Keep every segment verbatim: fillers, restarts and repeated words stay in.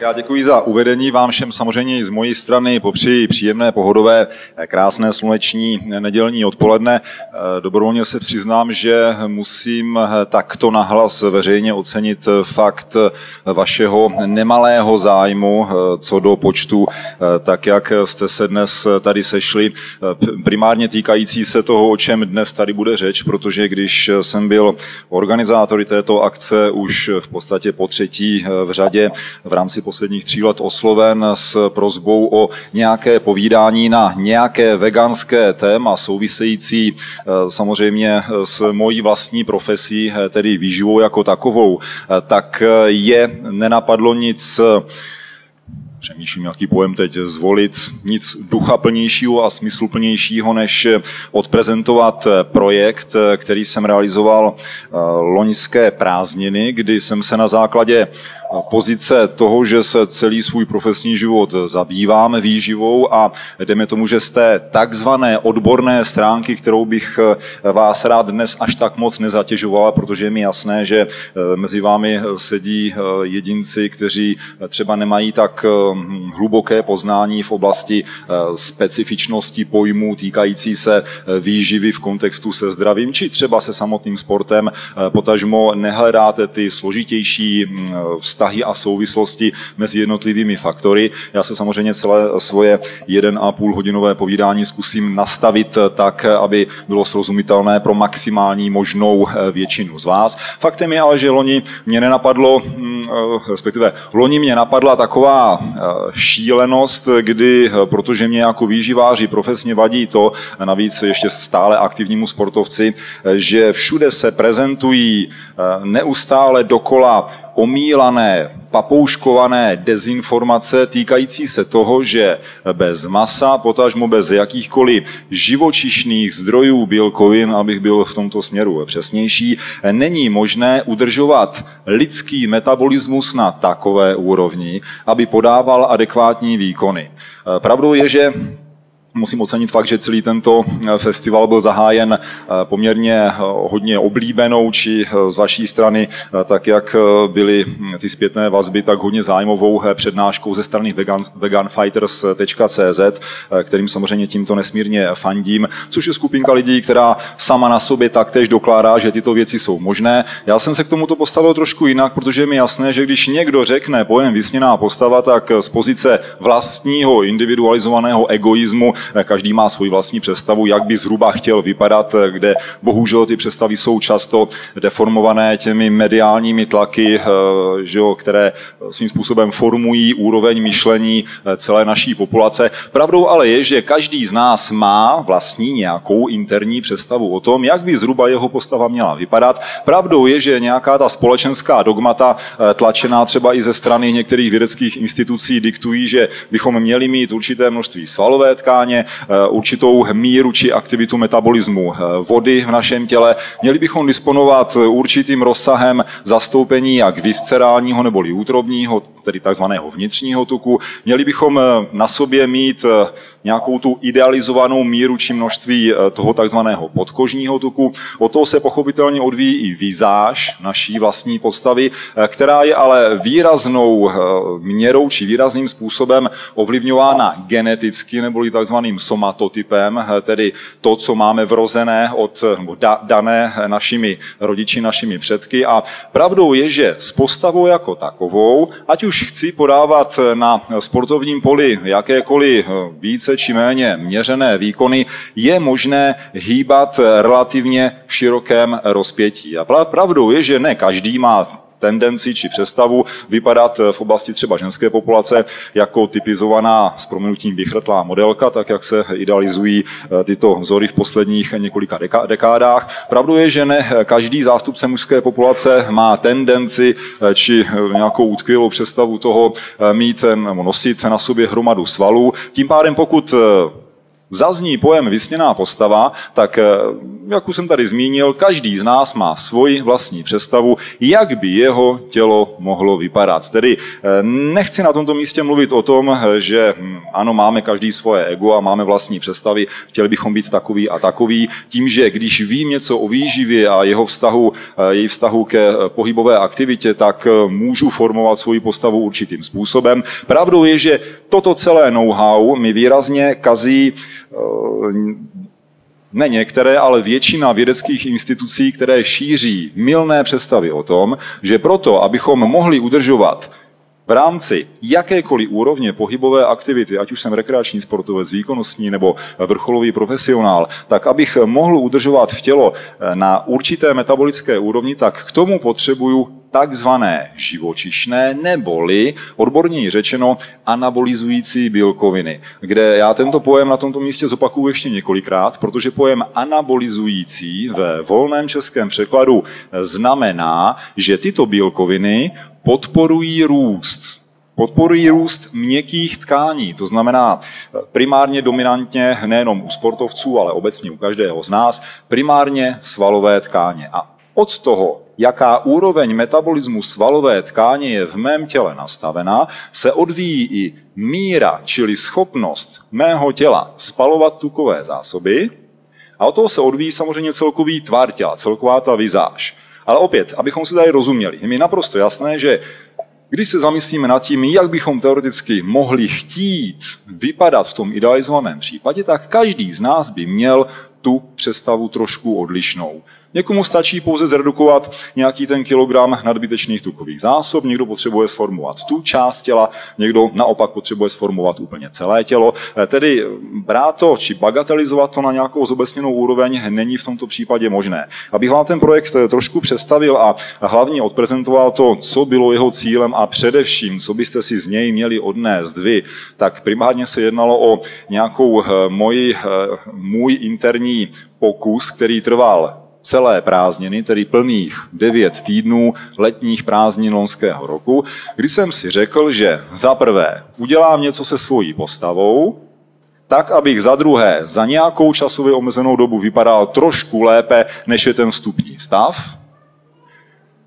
Já děkuji za uvedení, vám všem samozřejmě i z mojí strany popřeji příjemné, pohodové, krásné sluneční nedělní odpoledne. Dobrovolně se přiznám, že musím takto nahlas veřejně ocenit fakt vašeho nemalého zájmu co do počtu, tak jak jste se dnes tady sešli, primárně týkající se toho, o čem dnes tady bude řeč, protože když jsem byl organizátory této akce už v podstatě po třetí v řadě v rámci posledních tří let osloven s prosbou o nějaké povídání na nějaké veganské téma související samozřejmě s mojí vlastní profesí, tedy výživou jako takovou, tak je nenapadlo nic, přemýšlím, jaký pojem teď zvolit, nic duchaplnějšího a smysluplnějšího, než odprezentovat projekt, který jsem realizoval loňské prázdniny, kdy jsem se na základě pozice toho, že se celý svůj profesní život zabývám výživou a jdeme tomu, že z té takzvané odborné stránky, kterou bych vás rád dnes až tak moc nezatěžovala, protože je mi jasné, že mezi vámi sedí jedinci, kteří třeba nemají tak hluboké poznání v oblasti specifičnosti pojmů týkající se výživy v kontextu se zdravím, či třeba se samotným sportem, potažmo nehledáte ty složitější vztahy a souvislosti mezi jednotlivými faktory. Já se samozřejmě celé svoje jeden a půl hodinové povídání zkusím nastavit tak, aby bylo srozumitelné pro maximální možnou většinu z vás. Faktem je ale, že loni mě nenapadlo, respektive loni mě napadla taková šílenost, kdy, protože mě jako výživáři profesně vadí to, navíc ještě stále aktivnímu sportovci, že všude se prezentují neustále dokola omílané, papouškované dezinformace týkající se toho, že bez masa, potažmo bez jakýchkoliv živočišných zdrojů bílkovin, abych byl v tomto směru přesnější, není možné udržovat lidský metabolismus na takové úrovni, aby podával adekvátní výkony. Pravdou je, že musím ocenit fakt, že celý tento festival byl zahájen poměrně hodně oblíbenou, či z vaší strany, tak jak byly ty zpětné vazby, tak hodně zájmovou přednáškou ze strany vegan fighters tečka cé zet, kterým samozřejmě tímto nesmírně fandím, což je skupinka lidí, která sama na sobě taktéž dokládá, že tyto věci jsou možné. Já jsem se k tomuto postavil trošku jinak, protože je mi jasné, že když někdo řekne pojem vysněná postava, tak z pozice vlastního individualizovaného egoismu každý má svoji vlastní představu, jak by zhruba chtěl vypadat, kde bohužel ty představy jsou často deformované těmi mediálními tlaky, že jo, které svým způsobem formují úroveň myšlení celé naší populace. Pravdou ale je, že každý z nás má vlastní nějakou interní představu o tom, jak by zhruba jeho postava měla vypadat. Pravdou je, že nějaká ta společenská dogmata, tlačená třeba i ze strany některých vědeckých institucí, diktují, že bychom měli mít určité množství svalové tkáně, určitou míru či aktivitu metabolismu vody v našem těle. Měli bychom disponovat určitým rozsahem zastoupení jak viscerálního neboli útrobního, tedy takzvaného vnitřního tuku. Měli bychom na sobě mít nějakou tu idealizovanou míru či množství toho takzvaného podkožního tuku. O toho se pochopitelně odvíjí i vizáž naší vlastní postavy, která je ale výraznou měrou či výrazným způsobem ovlivňována geneticky neboli takzvaným somatotypem, tedy to, co máme vrozené od da, dané našimi rodiči, našimi předky. A pravdou je, že s postavou jako takovou, ať už chci podávat na sportovním poli jakékoliv více či méně měřené výkony, je možné hýbat relativně v širokém rozpětí. A pravdou je, že ne každý má tendenci či představu vypadat v oblasti třeba ženské populace jako typizovaná s prominutím vychrtlá modelka, tak jak se idealizují tyto vzory v posledních několika dekádách. Pravdou je, že ne každý zástupce mužské populace má tendenci či nějakou utkvělou představu toho mít, nosit na sobě hromadu svalů. Tím pádem pokud zazní pojem vysněná postava, tak jak už jsem tady zmínil, každý z nás má svoji vlastní představu, jak by jeho tělo mohlo vypadat. Tedy nechci na tomto místě mluvit o tom, že ano, máme každý svoje ego a máme vlastní představy, chtěli bychom být takový a takový. Tím, že když vím něco o výživě a jeho vztahu, její vztahu ke pohybové aktivitě, tak můžu formovat svoji postavu určitým způsobem. Pravdou je, že toto celé know-how mi výrazně kazí ne některé, ale většina vědeckých institucí, které šíří mylné představy o tom, že proto, abychom mohli udržovat v rámci jakékoliv úrovně pohybové aktivity, ať už jsem rekreační sportovec, výkonnostní nebo vrcholový profesionál, tak abych mohl udržovat v tělo na určité metabolické úrovni, tak k tomu potřebuju takzvané živočišné, neboli odborněji řečeno anabolizující bílkoviny, kde já tento pojem na tomto místě zopakuju ještě několikrát, protože pojem anabolizující ve volném českém překladu znamená, že tyto bílkoviny podporují růst. Podporují růst měkkých tkání, to znamená primárně dominantně, nejenom u sportovců, ale obecně u každého z nás, primárně svalové tkáně. A od toho, jaká úroveň metabolismu svalové tkáně je v mém těle nastavena, se odvíjí i míra, čili schopnost mého těla spalovat tukové zásoby, a od toho se odvíjí samozřejmě celkový tvar těla, celková ta vizáž. Ale opět, abychom si tady rozuměli, je mi naprosto jasné, že když se zamyslíme nad tím, jak bychom teoreticky mohli chtít vypadat v tom idealizovaném případě, tak každý z nás by měl tu představu trošku odlišnou. Někomu stačí pouze zredukovat nějaký ten kilogram nadbytečných tukových zásob, někdo potřebuje sformovat tu část těla, někdo naopak potřebuje sformovat úplně celé tělo. Tedy brát to či bagatelizovat to na nějakou zobecněnou úroveň není v tomto případě možné. Abych vám ten projekt trošku představil a hlavně odprezentoval to, co bylo jeho cílem a především, co byste si z něj měli odnést vy, tak primárně se jednalo o nějakou moji, můj interní pokus, který trval celé prázdniny, tedy plných devět týdnů letních prázdnin loňského roku, kdy jsem si řekl, že za prvé udělám něco se svojí postavou, tak, abych za druhé za nějakou časově omezenou dobu vypadal trošku lépe, než je ten vstupní stav.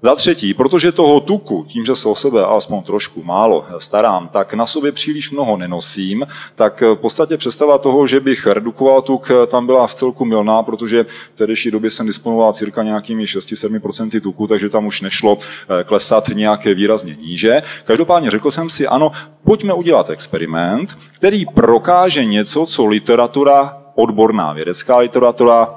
Za třetí, protože toho tuku, tím, že se o sebe alespoň trošku málo starám, tak na sobě příliš mnoho nenosím, tak v podstatě představa toho, že bych redukoval tuk, tam byla vcelku mylná, protože v tehdejší době jsem disponoval cirka nějakými šest až sedm procent tuku, takže tam už nešlo klesat nějaké výrazně níže. Každopádně řekl jsem si, ano, pojďme udělat experiment, který prokáže něco, co literatura, odborná vědecká literatura,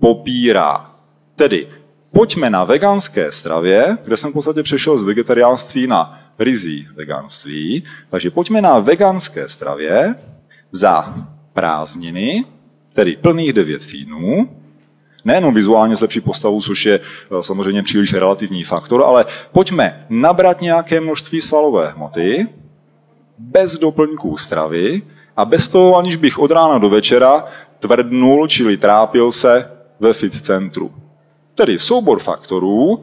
popírá. Tedy pojďme na veganské stravě, kde jsem v podstatě přešel z vegetariánství na ryzí veganství. Takže pojďme na veganské stravě za prázdniny, tedy plných devět týdnů. Nejenom vizuálně zlepší postavu, což je samozřejmě příliš relativní faktor, ale pojďme nabrat nějaké množství svalové hmoty bez doplňků stravy a bez toho, aniž bych od rána do večera tvrdnul, čili trápil se ve fit centru. Tedy soubor faktorů,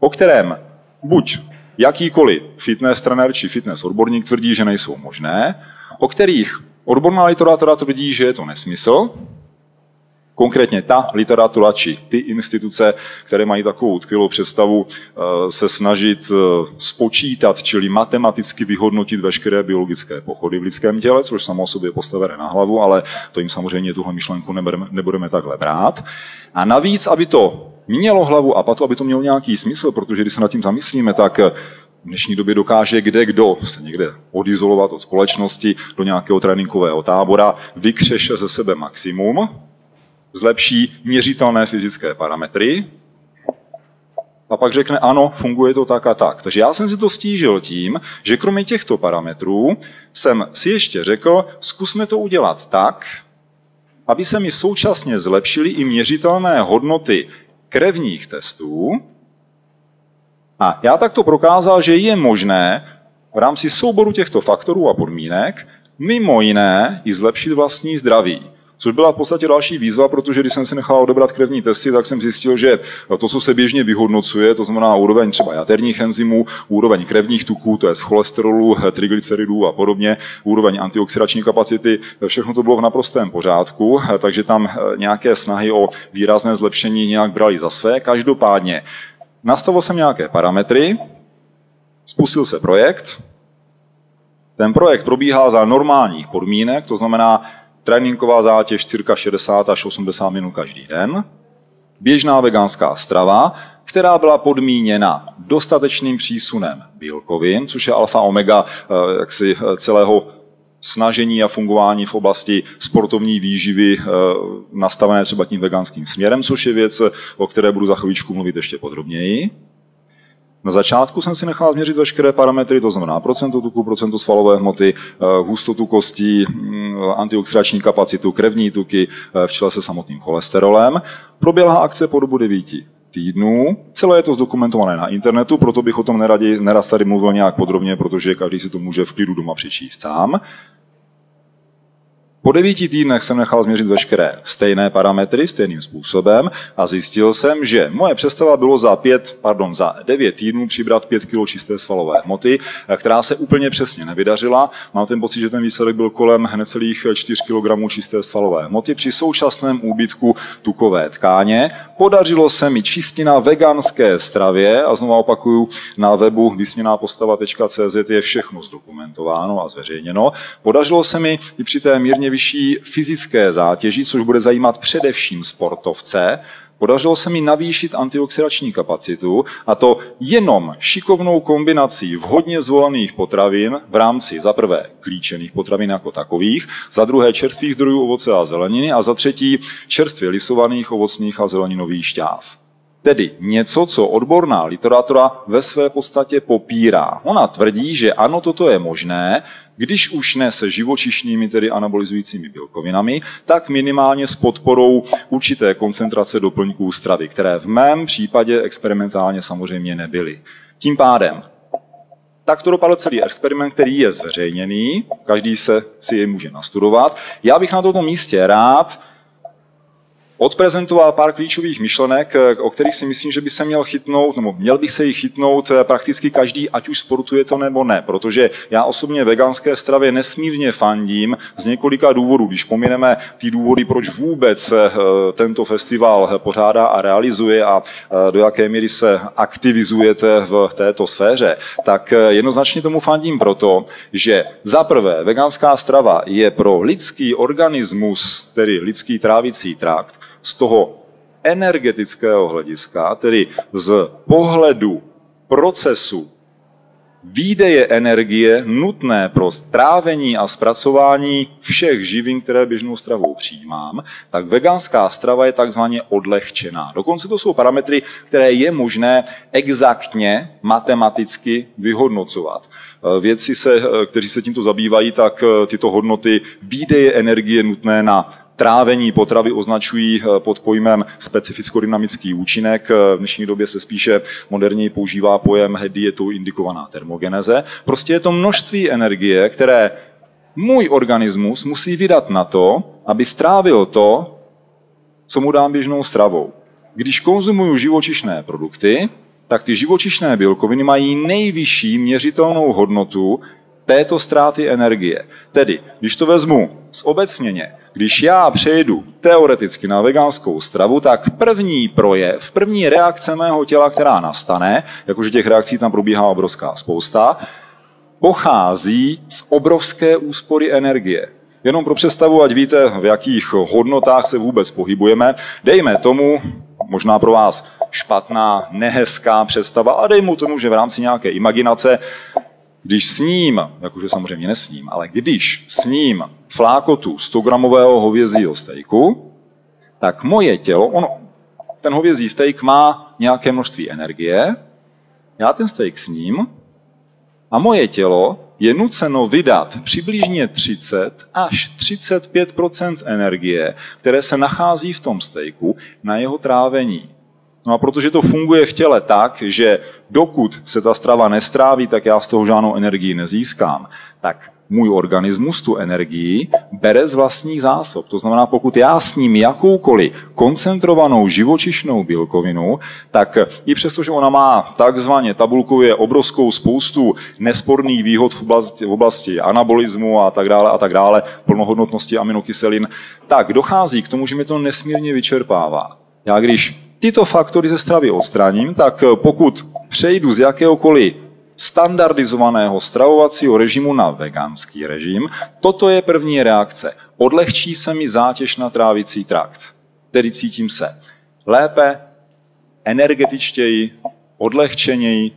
o kterém buď jakýkoliv fitness trenér či fitness odborník tvrdí, že nejsou možné, o kterých odborná literatura tvrdí, že je to nesmysl, konkrétně ta literatura či ty instituce, které mají takovou utkvělou představu se snažit spočítat, čili matematicky vyhodnotit veškeré biologické pochody v lidském těle, což samo o sobě je postavené na hlavu, ale to jim samozřejmě tuhle myšlenku nebudeme takhle brát. A navíc, aby to mělo hlavu a patu, aby to mělo nějaký smysl, protože když se nad tím zamyslíme, tak v dnešní době dokáže kde kdo se někde odizolovat od společnosti do nějakého tréninkového tábora, vykřeše ze sebe maximum, zlepší měřitelné fyzické parametry a pak řekne ano, funguje to tak a tak. Takže já jsem si to stížil tím, že kromě těchto parametrů jsem si ještě řekl, zkusme to udělat tak, aby se mi současně zlepšily i měřitelné hodnoty krevních testů. A já takto prokázal, že je možné v rámci souboru těchto faktorů a podmínek mimo jiné i zlepšit vlastní zdraví. Což byla v podstatě další výzva, protože když jsem si nechal odebrat krevní testy, tak jsem zjistil, že to, co se běžně vyhodnocuje, to znamená úroveň třeba jaterních enzymů, úroveň krevních tuků, to je z cholesterolu, triglyceridů a podobně, úroveň antioxidační kapacity, všechno to bylo v naprostém pořádku, takže tam nějaké snahy o výrazné zlepšení nějak brali za své. Každopádně nastavil jsem nějaké parametry, spustil se projekt. Ten projekt probíhá za normálních podmínek, to znamená tréninková zátěž cirka šedesát až osmdesát minut každý den, běžná veganská strava, která byla podmíněna dostatečným přísunem bílkovin, což je alfa omega jaksi celého snažení a fungování v oblasti sportovní výživy nastavené třeba tím veganským směrem, což je věc, o které budu za chvíličku mluvit ještě podrobněji. Na začátku jsem si nechal změřit veškeré parametry, to znamená procento tuku, procento svalové hmoty, hustotu kostí, antioxidační kapacitu, krevní tuky v čele se samotným cholesterolem. Proběhla akce po dobu devíti týdnů. Celé je to zdokumentované na internetu, proto bych o tom neradi, nerad tady mluvil nějak podrobně, protože každý si to může v klidu doma přečíst sám. Po devíti týdnech jsem nechal změřit veškeré stejné parametry, stejným způsobem a zjistil jsem, že moje představa bylo za pět, pardon, za devět týdnů přibrat pět kilo čisté svalové hmoty, která se úplně přesně nevydařila. Mám ten pocit, že ten výsledek byl kolem necelých čtyř kilogramů čisté svalové hmoty. Při současném úbytku tukové tkáně podařilo se mi čistě na veganské stravě a znovu opakuju, na webu vysněná postava tečka cé zet je všechno zdokumentováno a zveřejněno. Podařilo se mi i při té mírně vyšší fyzické zátěži, což bude zajímat především sportovce, podařilo se mi navýšit antioxidační kapacitu a to jenom šikovnou kombinací vhodně zvolených potravin v rámci za prvé klíčených potravin jako takových, za druhé čerstvých zdrojů ovoce a zeleniny a za třetí čerstvě lisovaných ovocných a zeleninových šťáv. Tedy něco, co odborná literatura ve své podstatě popírá. Ona tvrdí, že ano, toto je možné, když už ne se živočišními, tedy anabolizujícími bílkovinami, tak minimálně s podporou určité koncentrace doplňků stravy, které v mém případě experimentálně samozřejmě nebyly. Tím pádem, tak to dopadl celý experiment, který je zveřejněný, každý se si jej může nastudovat. Já bych na tomto místě rád odprezentoval pár klíčových myšlenek, o kterých si myslím, že by se měl chytnout, nebo měl bych se jich chytnout prakticky každý, ať už sportuje to nebo ne, protože já osobně veganské stravě nesmírně fandím z několika důvodů. Když pomineme ty důvody, proč vůbec tento festival pořádá a realizuje a do jaké míry se aktivizujete v této sféře, tak jednoznačně tomu fandím proto, že za prvé veganská strava je pro lidský organismus, tedy lidský trávicí trakt, z toho energetického hlediska, tedy z pohledu procesu výdeje energie nutné pro trávení a zpracování všech živin, které běžnou stravou přijímám, tak veganská strava je takzvaně odlehčená. Dokonce to jsou parametry, které je možné exaktně matematicky vyhodnocovat. Vědci, se, kteří se tímto zabývají, tak tyto hodnoty výdeje energie nutné na trávení potravy označují pod pojmem specificko-dynamický účinek. V dnešní době se spíše moderněji používá pojem dietou indikovaná termogeneze. Prostě je to množství energie, které můj organismus musí vydat na to, aby strávil to, co mu dám běžnou stravou. Když konzumuju živočišné produkty, tak ty živočišné bílkoviny mají nejvyšší měřitelnou hodnotu této ztráty energie. Tedy, když to vezmu zobecněně, když já přejdu teoreticky na veganskou stravu, tak první projev, první reakce mého těla, která nastane, jakože těch reakcí tam probíhá obrovská spousta, pochází z obrovské úspory energie. Jenom pro představu, ať víte, v jakých hodnotách se vůbec pohybujeme, dejme tomu, možná pro vás špatná, nehezká představa, a dejme tomu, že v rámci nějaké imaginace, když sním, jakože samozřejmě nesním, ale když sním flákotu sto gramového hovězího stejku, tak moje tělo, ono, ten hovězí stejk má nějaké množství energie, já ten stejk sním a moje tělo je nuceno vydat přibližně třicet až třicet pět procent energie, které se nachází v tom stejku na jeho trávení. No a protože to funguje v těle tak, že dokud se ta strava nestráví, tak já z toho žádnou energii nezískám, tak můj organismus tu energii bere z vlastních zásob. To znamená, pokud já sním jakoukoliv koncentrovanou živočišnou bílkovinu, tak i přesto, že ona má takzvaně tabulkově obrovskou spoustu nesporných výhod v oblasti, v oblasti anabolismu a tak dále a tak dále, plnohodnotnosti aminokyselin, tak dochází k tomu, že mi to nesmírně vyčerpává. Já když tyto faktory ze stravy odstraním, tak pokud přejdu z jakéhokoliv standardizovaného stravovacího režimu na veganský režim, toto je první reakce. Odlehčí se mi zátěž na trávicí trakt, tedy cítím se lépe, energetičtěji, odlehčeněji,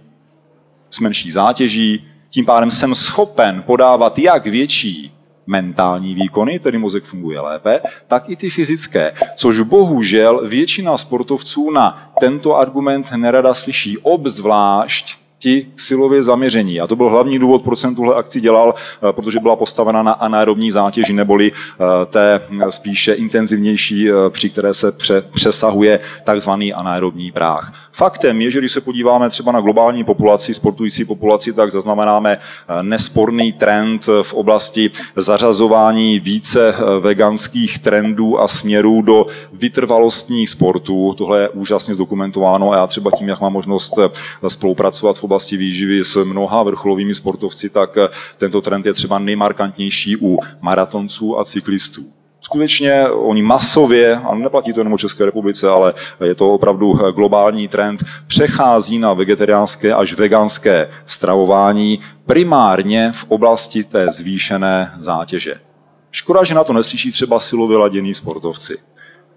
s menší zátěží, tím pádem jsem schopen podávat jak větší mentální výkony, tedy mozek funguje lépe, tak i ty fyzické, což bohužel většina sportovců na tento argument nerada slyší, obzvlášť ti silově zaměření. A to byl hlavní důvod, proč jsem tuhle akci dělal, protože byla postavena na anaerobní zátěži, neboli té spíše intenzivnější, při které se přesahuje takzvaný anaerobní práh. Faktem je, že když se podíváme třeba na globální populaci, sportující populaci, tak zaznamenáme nesporný trend v oblasti zařazování více veganských trendů a směrů do vytrvalostních sportů. Tohle je úžasně zdokumentováno a já třeba tím, jak mám možnost spolupracovat v oblasti výživy s mnoha vrcholovými sportovci, tak tento trend je třeba nejmarkantnější u maratonců a cyklistů. Skutečně oni masově, a neplatí to jenom o České republice, ale je to opravdu globální trend, přechází na vegetariánské až veganské stravování primárně v oblasti té zvýšené zátěže. Škoda, že na to neslyší třeba silově ladění sportovci.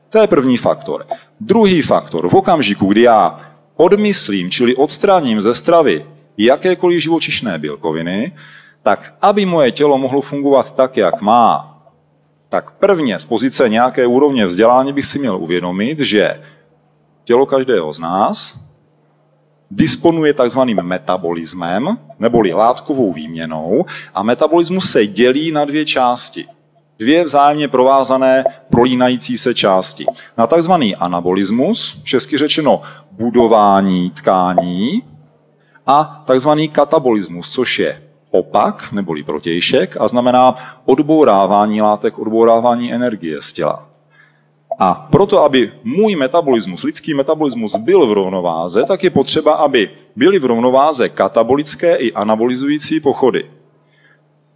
To je první faktor. Druhý faktor, v okamžiku, kdy já odmyslím, čili odstraním ze stravy jakékoliv živočišné bílkoviny, tak aby moje tělo mohlo fungovat tak, jak má, tak prvně z pozice nějaké úrovně vzdělání bych si měl uvědomit, že tělo každého z nás disponuje takzvaným metabolismem, neboli látkovou výměnou, a metabolismus se dělí na dvě části. Dvě vzájemně provázané, prolínající se části. Na takzvaný anabolismus, česky řečeno budování tkání, a takzvaný katabolismus, což je opak, neboli protějšek, a znamená odbourávání látek, odbourávání energie z těla. A proto, aby můj metabolismus, lidský metabolismus byl v rovnováze, tak je potřeba, aby byly v rovnováze katabolické i anabolizující pochody.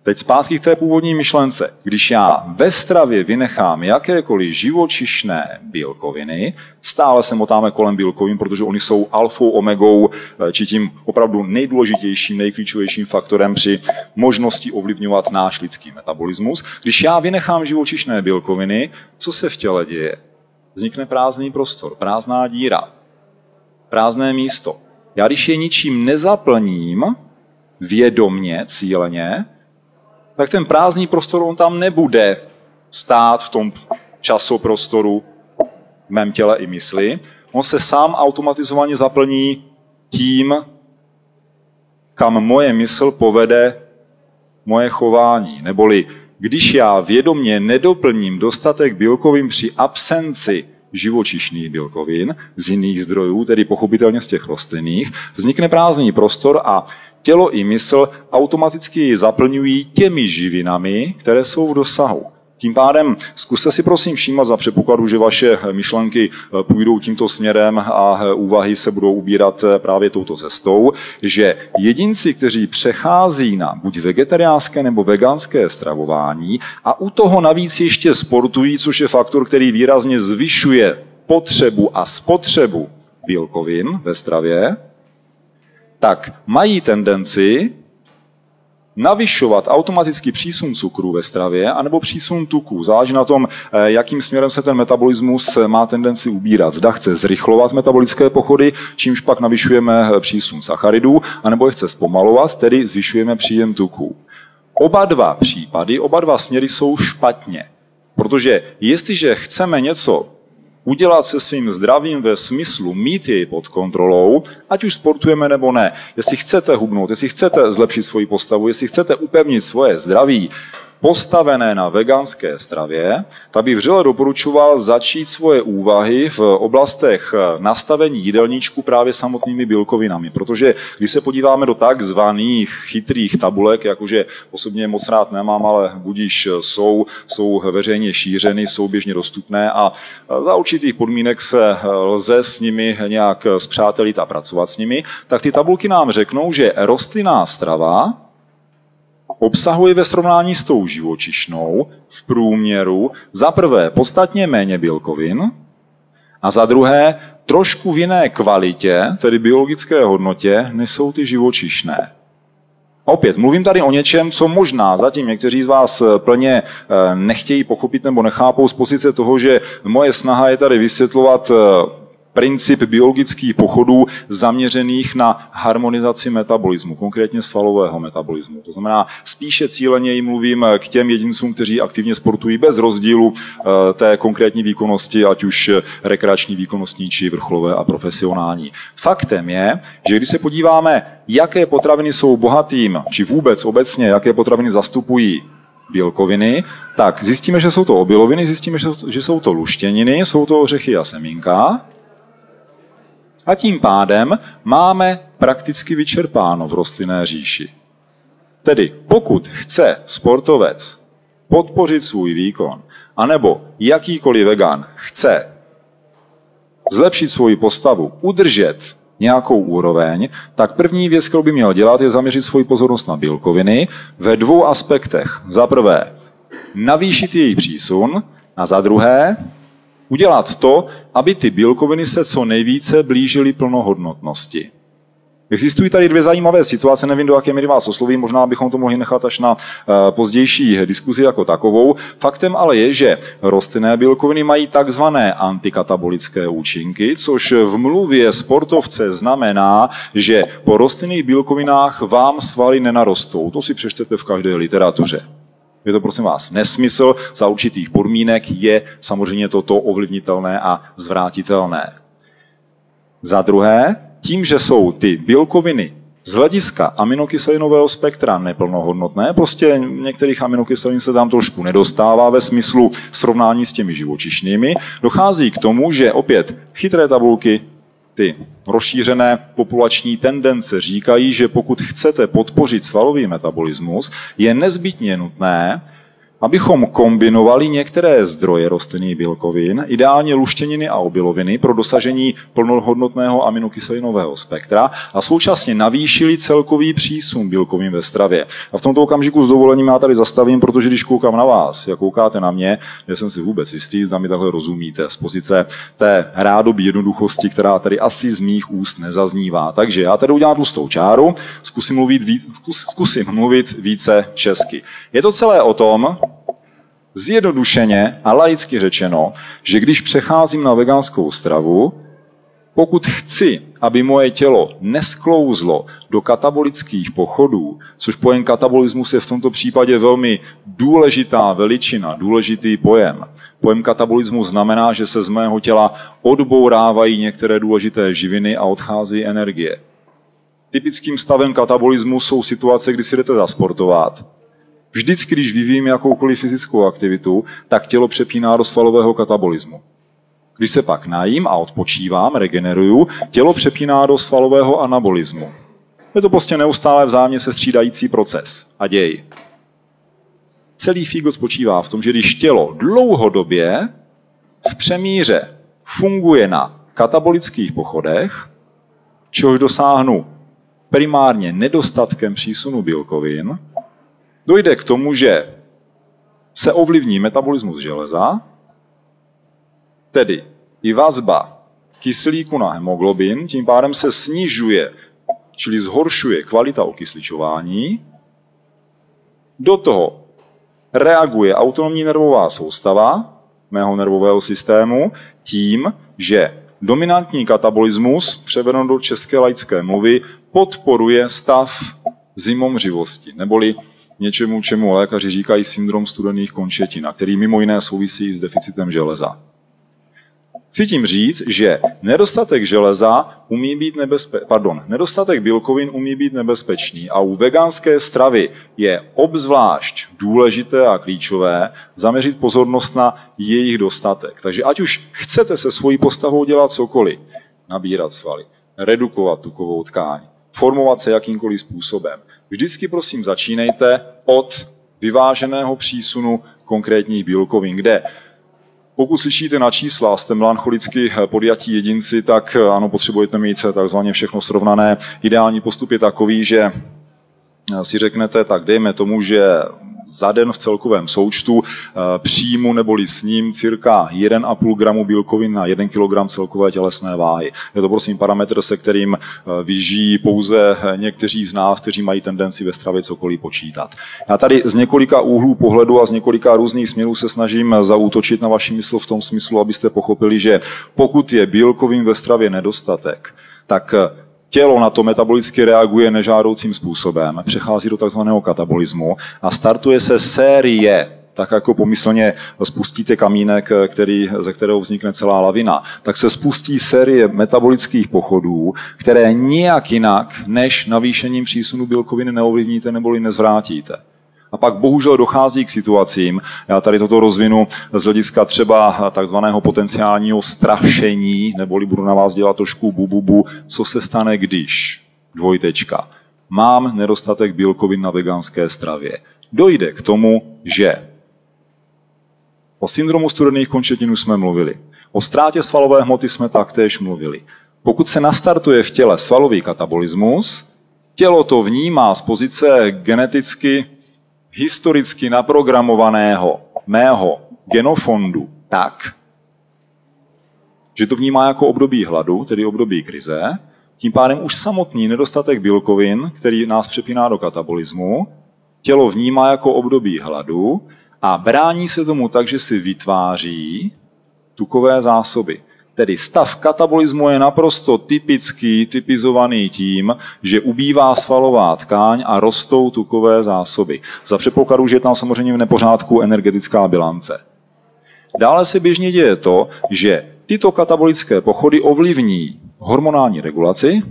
Teď zpátky k té původní myšlence. Když já ve stravě vynechám jakékoliv živočišné bílkoviny, stále se motáme kolem bílkovin, protože oni jsou alfou, omegou, či tím opravdu nejdůležitějším, nejklíčovějším faktorem při možnosti ovlivňovat náš lidský metabolismus. Když já vynechám živočišné bílkoviny, co se v těle děje? Vznikne prázdný prostor, prázdná díra, prázdné místo. Já když je ničím nezaplním, vědomně, cíleně, tak ten prázdný prostor, on tam nebude stát v tom časoprostoru v mém těle i mysli. On se sám automatizovaně zaplní tím, kam moje mysl povede moje chování. Neboli, když já vědomě nedoplním dostatek bílkovin při absenci živočišných bílkovin z jiných zdrojů, tedy pochopitelně z těch rostlinných, vznikne prázdný prostor a tělo i mysl automaticky ji zaplňují těmi živinami, které jsou v dosahu. Tím pádem zkuste si prosím všímat, za předpokladu, že vaše myšlenky půjdou tímto směrem a úvahy se budou ubírat právě touto cestou, že jedinci, kteří přechází na buď vegetariánské nebo veganské stravování a u toho navíc ještě sportují, což je faktor, který výrazně zvyšuje potřebu a spotřebu bílkovin ve stravě, tak mají tendenci navyšovat automaticky přísun cukru ve stravě anebo přísun tuků. Záleží na tom, jakým směrem se ten metabolismus má tendenci ubírat. Zda chce zrychlovat metabolické pochody, čímž pak navyšujeme přísun sacharidů, anebo je chce zpomalovat, tedy zvyšujeme příjem tuků. Oba dva případy, oba dva směry jsou špatně, protože jestliže chceme něco udělat se svým zdravím ve smyslu mít jej pod kontrolou, ať už sportujeme nebo ne. Jestli chcete hubnout, jestli chcete zlepšit svoji postavu, jestli chcete upevnit svoje zdraví, postavené na veganské stravě, tak bych vřele doporučoval začít svoje úvahy v oblastech nastavení jídelníčku právě samotnými bílkovinami, protože když se podíváme do takzvaných chytrých tabulek, jakože osobně moc rád nemám, ale budiž jsou, jsou veřejně šířeny, jsou běžně dostupné a za určitých podmínek se lze s nimi nějak spřátelit a pracovat s nimi, tak ty tabulky nám řeknou, že rostlinná strava obsahuje ve srovnání s tou živočišnou v průměru za prvé podstatně méně bílkovin a za druhé trošku v jiné kvalitě, tedy biologické hodnotě, než jsou ty živočišné. Opět, mluvím tady o něčem, co možná zatím někteří z vás plně nechtějí pochopit nebo nechápou z pozice toho, že moje snaha je tady vysvětlovat princip biologických pochodů zaměřených na harmonizaci metabolismu, konkrétně svalového metabolismu. To znamená, spíše cíleněji mluvím k těm jedincům, kteří aktivně sportují bez rozdílu té konkrétní výkonnosti, ať už rekreační výkonnostní, či vrcholové a profesionální. Faktem je, že když se podíváme, jaké potraviny jsou bohatým, či vůbec obecně, jaké potraviny zastupují bílkoviny, tak zjistíme, že jsou to obiloviny, zjistíme, že jsou to luštěniny, jsou to ořechy a semínka. A tím pádem máme prakticky vyčerpáno v rostlinné říši. Tedy pokud chce sportovec podpořit svůj výkon, anebo jakýkoliv vegan chce zlepšit svoji postavu, udržet nějakou úroveň, tak první věc, kterou by měl dělat, je zaměřit svoji pozornost na bílkoviny ve dvou aspektech. Za prvé, navýšit její přísun a za druhé, udělat to, aby ty bílkoviny se co nejvíce blížily plnohodnotnosti. Existují tady dvě zajímavé situace, nevím, do jaké míry vás oslovím, možná bychom to mohli nechat až na pozdější diskuzi jako takovou. Faktem ale je, že rostlinné bílkoviny mají takzvané antikatabolické účinky, což v mluvě sportovce znamená, že po rostlinných bílkovinách vám svaly nenarostou. To si přečtete v každé literatuře. Je to, prosím vás, nesmysl, za určitých podmínek je samozřejmě toto ovlivnitelné a zvrátitelné. Za druhé, tím, že jsou ty bílkoviny z hlediska aminokyselinového spektra neplnohodnotné, prostě některých aminokyselin se tam trošku nedostává ve smyslu srovnání s těmi živočišnými, dochází k tomu, že opět chytré tabulky, ty rozšířené populační tendence říkají, že pokud chcete podpořit svalový metabolismus, je nezbytně nutné, abychom kombinovali některé zdroje rostlinných bílkovin, ideálně luštěniny a obiloviny pro dosažení plnohodnotného aminokyselinového spektra a současně navýšili celkový přísun bílkovin ve stravě. A v tomto okamžiku s dovolením já tady zastavím, protože když koukám na vás, jak koukáte na mě, já jsem si vůbec jistý, zda mi takhle rozumíte z pozice té rádoby jednoduchosti, která tady asi z mých úst nezaznívá. Takže já tady udělám tlustou čáru, zkusím mluvit, víc, zkusím mluvit více česky. Je to celé o tom, zjednodušeně a laicky řečeno, že když přecházím na veganskou stravu, pokud chci, aby moje tělo nesklouzlo do katabolických pochodů, což pojem katabolismus je v tomto případě velmi důležitá veličina, důležitý pojem. Pojem katabolismu znamená, že se z mého těla odbourávají některé důležité živiny a odchází energie. Typickým stavem katabolismu jsou situace, kdy si jdete zasportovat. Vždycky, když vyvíjím jakoukoliv fyzickou aktivitu, tak tělo přepíná do svalového katabolismu. Když se pak najím a odpočívám, regeneruju, tělo přepíná do svalového anabolismu. Je to prostě neustále vzájemně se střídající proces a děj. Celý fígl spočívá v tom, že když tělo dlouhodobě v přemíře funguje na katabolických pochodech, čehož dosáhnu primárně nedostatkem přísunu bílkovin, dojde k tomu, že se ovlivní metabolismus železa, tedy i vazba kyslíku na hemoglobin, tím pádem se snižuje, čili zhoršuje kvalita okysličování, do toho reaguje autonomní nervová soustava mého nervového systému tím, že dominantní katabolismus, převedeno do české laické mluvy, podporuje stav zimomřivosti, neboli něčemu, čemu lékaři říkají syndrom studených končetin, který mimo jiné souvisí s deficitem železa. Chci tím říct, že nedostatek železa umí být nebezpe- pardon, nedostatek bílkovin umí být nebezpečný a u veganské stravy je obzvlášť důležité a klíčové zaměřit pozornost na jejich dostatek. Takže ať už chcete se svojí postavou dělat cokoliv, nabírat svaly, redukovat tukovou tkáň, formovat se jakýmkoliv způsobem, vždycky prosím začínejte od vyváženého přísunu konkrétních bílkovin, kde pokud slyšíte na čísla, jste melancholicky podjatí jedinci, tak ano, potřebujete mít takzvaně všechno srovnané. Ideální postup je takový, že si řeknete, tak dejme tomu, že za den v celkovém součtu příjmu neboli sním cirka jedna celá pět gramu bílkovin na jeden kilogram celkové tělesné váhy. Je to prosím parametr, se kterým vyžijí pouze někteří z nás, kteří mají tendenci ve stravě cokoliv počítat. Já tady z několika úhlů pohledu a z několika různých směrů se snažím zaútočit na vaši mysl v tom smyslu, abyste pochopili, že pokud je bílkovin ve stravě nedostatek, tak tělo na to metabolicky reaguje nežádoucím způsobem, přechází do takzvaného katabolismu a startuje se série, tak jako pomyslně spustíte kamínek, který, ze kterého vznikne celá lavina, tak se spustí série metabolických pochodů, které nijak jinak než navýšením přísunu bílkovin neovlivníte neboli nezvrátíte. A pak bohužel dochází k situacím, já tady toto rozvinu z hlediska třeba takzvaného potenciálního strašení, neboli budu na vás dělat trošku bububu, co se stane když, dvojtečka, mám nedostatek bílkovin na veganské stravě. Dojde k tomu, že o syndromu studených končetin jsme mluvili, o ztrátě svalové hmoty jsme taktéž mluvili. Pokud se nastartuje v těle svalový katabolismus, tělo to vnímá z pozice geneticky historicky naprogramovaného mého genofondu tak, že to vnímá jako období hladu, tedy období krize, tím pádem už samotný nedostatek bílkovin, který nás přepíná do katabolismu, tělo vnímá jako období hladu a brání se tomu tak, že si vytváří tukové zásoby. Tedy stav katabolismu je naprosto typický, typizovaný tím, že ubývá svalová tkáň a rostou tukové zásoby. Za předpokladu, že je tam samozřejmě v nepořádku energetická bilance. Dále se běžně děje to, že tyto katabolické pochody ovlivní hormonální regulaci,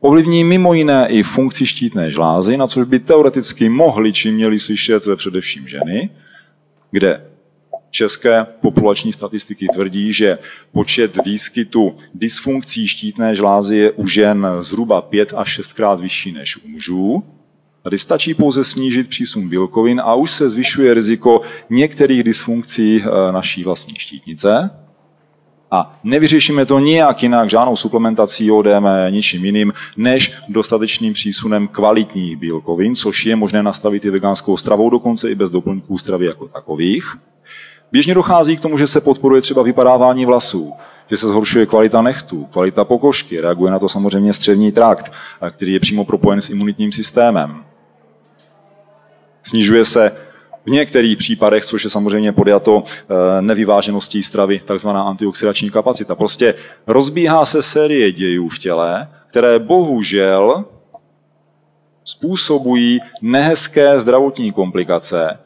ovlivní mimo jiné i funkci štítné žlázy, na což by teoreticky mohli či měli slyšet především ženy, kde české populační statistiky tvrdí, že počet výskytu dysfunkcí štítné žlázy je u žen zhruba pět až šestkrát vyšší než u mužů. Tady stačí pouze snížit přísun bílkovin a už se zvyšuje riziko některých dysfunkcí naší vlastní štítnice. A nevyřešíme to nijak jinak, žádnou suplementací, O D M, ničím jiným, než dostatečným přísunem kvalitních bílkovin, což je možné nastavit i veganskou stravou, dokonce i bez doplňků stravy jako takových. Běžně dochází k tomu, že se podporuje třeba vypadávání vlasů, že se zhoršuje kvalita nechtů, kvalita pokožky, reaguje na to samozřejmě střevní trakt, který je přímo propojen s imunitním systémem. Snižuje se v některých případech, což je samozřejmě podjato nevyvážeností stravy, takzvaná antioxidační kapacita. Prostě rozbíhá se série dějů v těle, které bohužel způsobují nehezké zdravotní komplikace,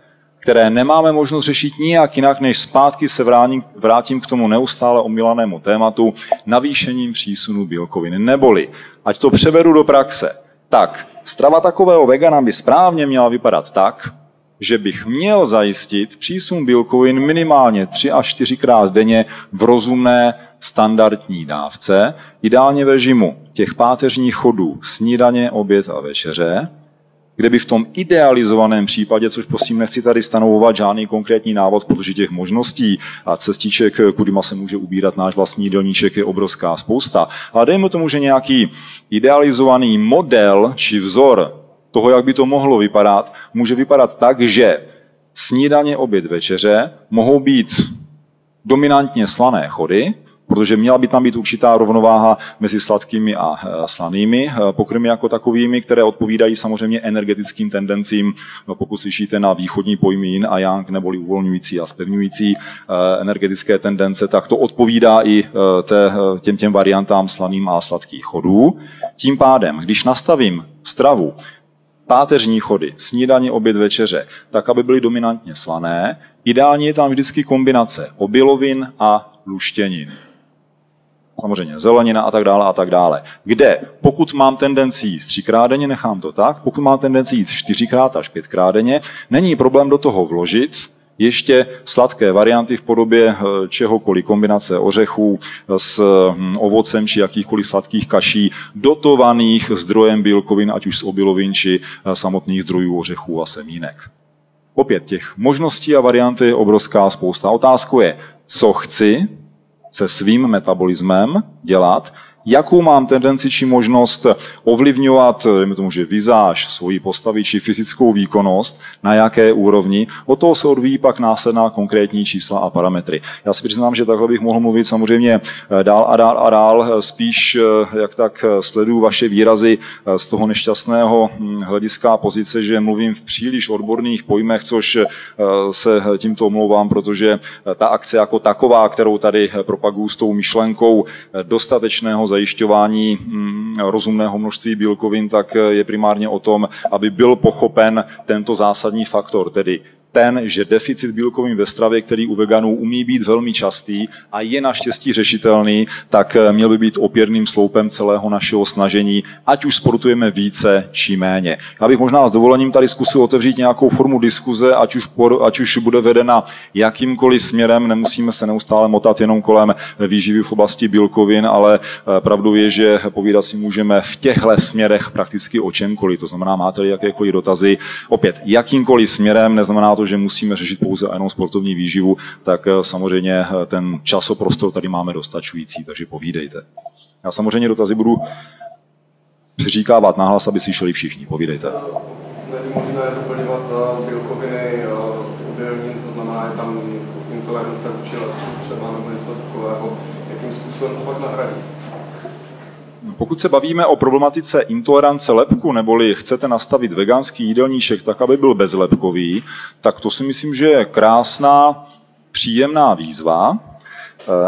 které nemáme možnost řešit nijak jinak, než zpátky se vrátím, vrátím k tomu neustále omílanému tématu navýšením přísunu bílkovin. Neboli, ať to převedu do praxe, tak strava takového vegana by správně měla vypadat tak, že bych měl zajistit přísun bílkovin minimálně tři až čtyřikrát denně v rozumné standardní dávce, ideálně v režimu těch páteřních chodů snídaně, oběd a večeře, kde by v tom idealizovaném případě, což prosím nechci tady stanovovat žádný konkrétní návod, protože těch možností a cestiček, kudyma se může ubírat náš vlastní jídelníček, je obrovská spousta. Ale dejme tomu, že nějaký idealizovaný model či vzor toho, jak by to mohlo vypadat, může vypadat tak, že snídaně, oběd, večeře mohou být dominantně slané chody, protože měla by tam být určitá rovnováha mezi sladkými a slanými pokrmy jako takovými, které odpovídají samozřejmě energetickým tendencím, pokud slyšíte na východní pojmy yin a yang, neboli uvolňující a zpevňující energetické tendence, tak to odpovídá i té, těm těm variantám slaným a sladkých chodů. Tím pádem, když nastavím stravu, páteřní chody, snídaně, oběd, večeře, tak aby byly dominantně slané, ideálně je tam vždycky kombinace obilovin a luštěnin. samozřejmě zelenina a tak dále a tak dále. Kde pokud mám tendenci jíst třikrát denně, nechám to tak, pokud mám tendenci jíst čtyřikrát až pětkrát denně, není problém do toho vložit ještě sladké varianty v podobě čehokoliv, kombinace ořechů s ovocem či jakýchkoliv sladkých kaší, dotovaných zdrojem bílkovin, ať už z obilovin či samotných zdrojů ořechů a semínek. Opět těch možností a variant je obrovská spousta. Otázkou je, co chci se svým metabolismem dělat, jakou mám tendenci či možnost ovlivňovat, dejme tomu, že vizáž, svoji postavu či fyzickou výkonnost, na jaké úrovni, od toho se odvíjí pak následná konkrétní čísla a parametry. Já si přiznám, že takhle bych mohl mluvit samozřejmě dál a dál a dál, spíš jak tak sleduju vaše výrazy z toho nešťastného hlediska pozice, že mluvím v příliš odborných pojmech, což se tímto omlouvám, protože ta akce jako taková, kterou tady propaguju s tou myšlenkou dostatečného zajišťování rozumného množství bílkovin, tak je primárně o tom, aby byl pochopen tento zásadní faktor, tedy ten, že deficit bílkovin ve stravě, který u veganů umí být velmi častý a je naštěstí řešitelný, tak měl by být opěrným sloupem celého našeho snažení, ať už sportujeme více či méně. Já bych možná s dovolením tady zkusil otevřít nějakou formu diskuze, ať už, por, ať už bude vedena jakýmkoliv směrem, nemusíme se neustále motat jenom kolem výživy v oblasti bílkovin, ale pravdou je, že povídat si můžeme v těchto směrech prakticky o čemkoliv. To znamená, máte-li jakékoliv dotazy, opět jakýmkoliv směrem, neznamená to, že musíme řešit pouze a jenom sportovní výživu, tak samozřejmě ten časoprostor tady máme dostačující, takže povídejte. Já samozřejmě dotazy budu přiříkávat nahlas, aby slyšeli všichni. Povídejte. Není možné doplňovat bílkoviny s obilním, to znamená, je tam intolerance vůči lékům třeba nebo něco takového, jakým způsobem to pak nahradí? Pokud se bavíme o problematice intolerance lepku, neboli chcete nastavit veganský jídelníček tak, aby byl bezlepkový, tak to si myslím, že je krásná, příjemná výzva.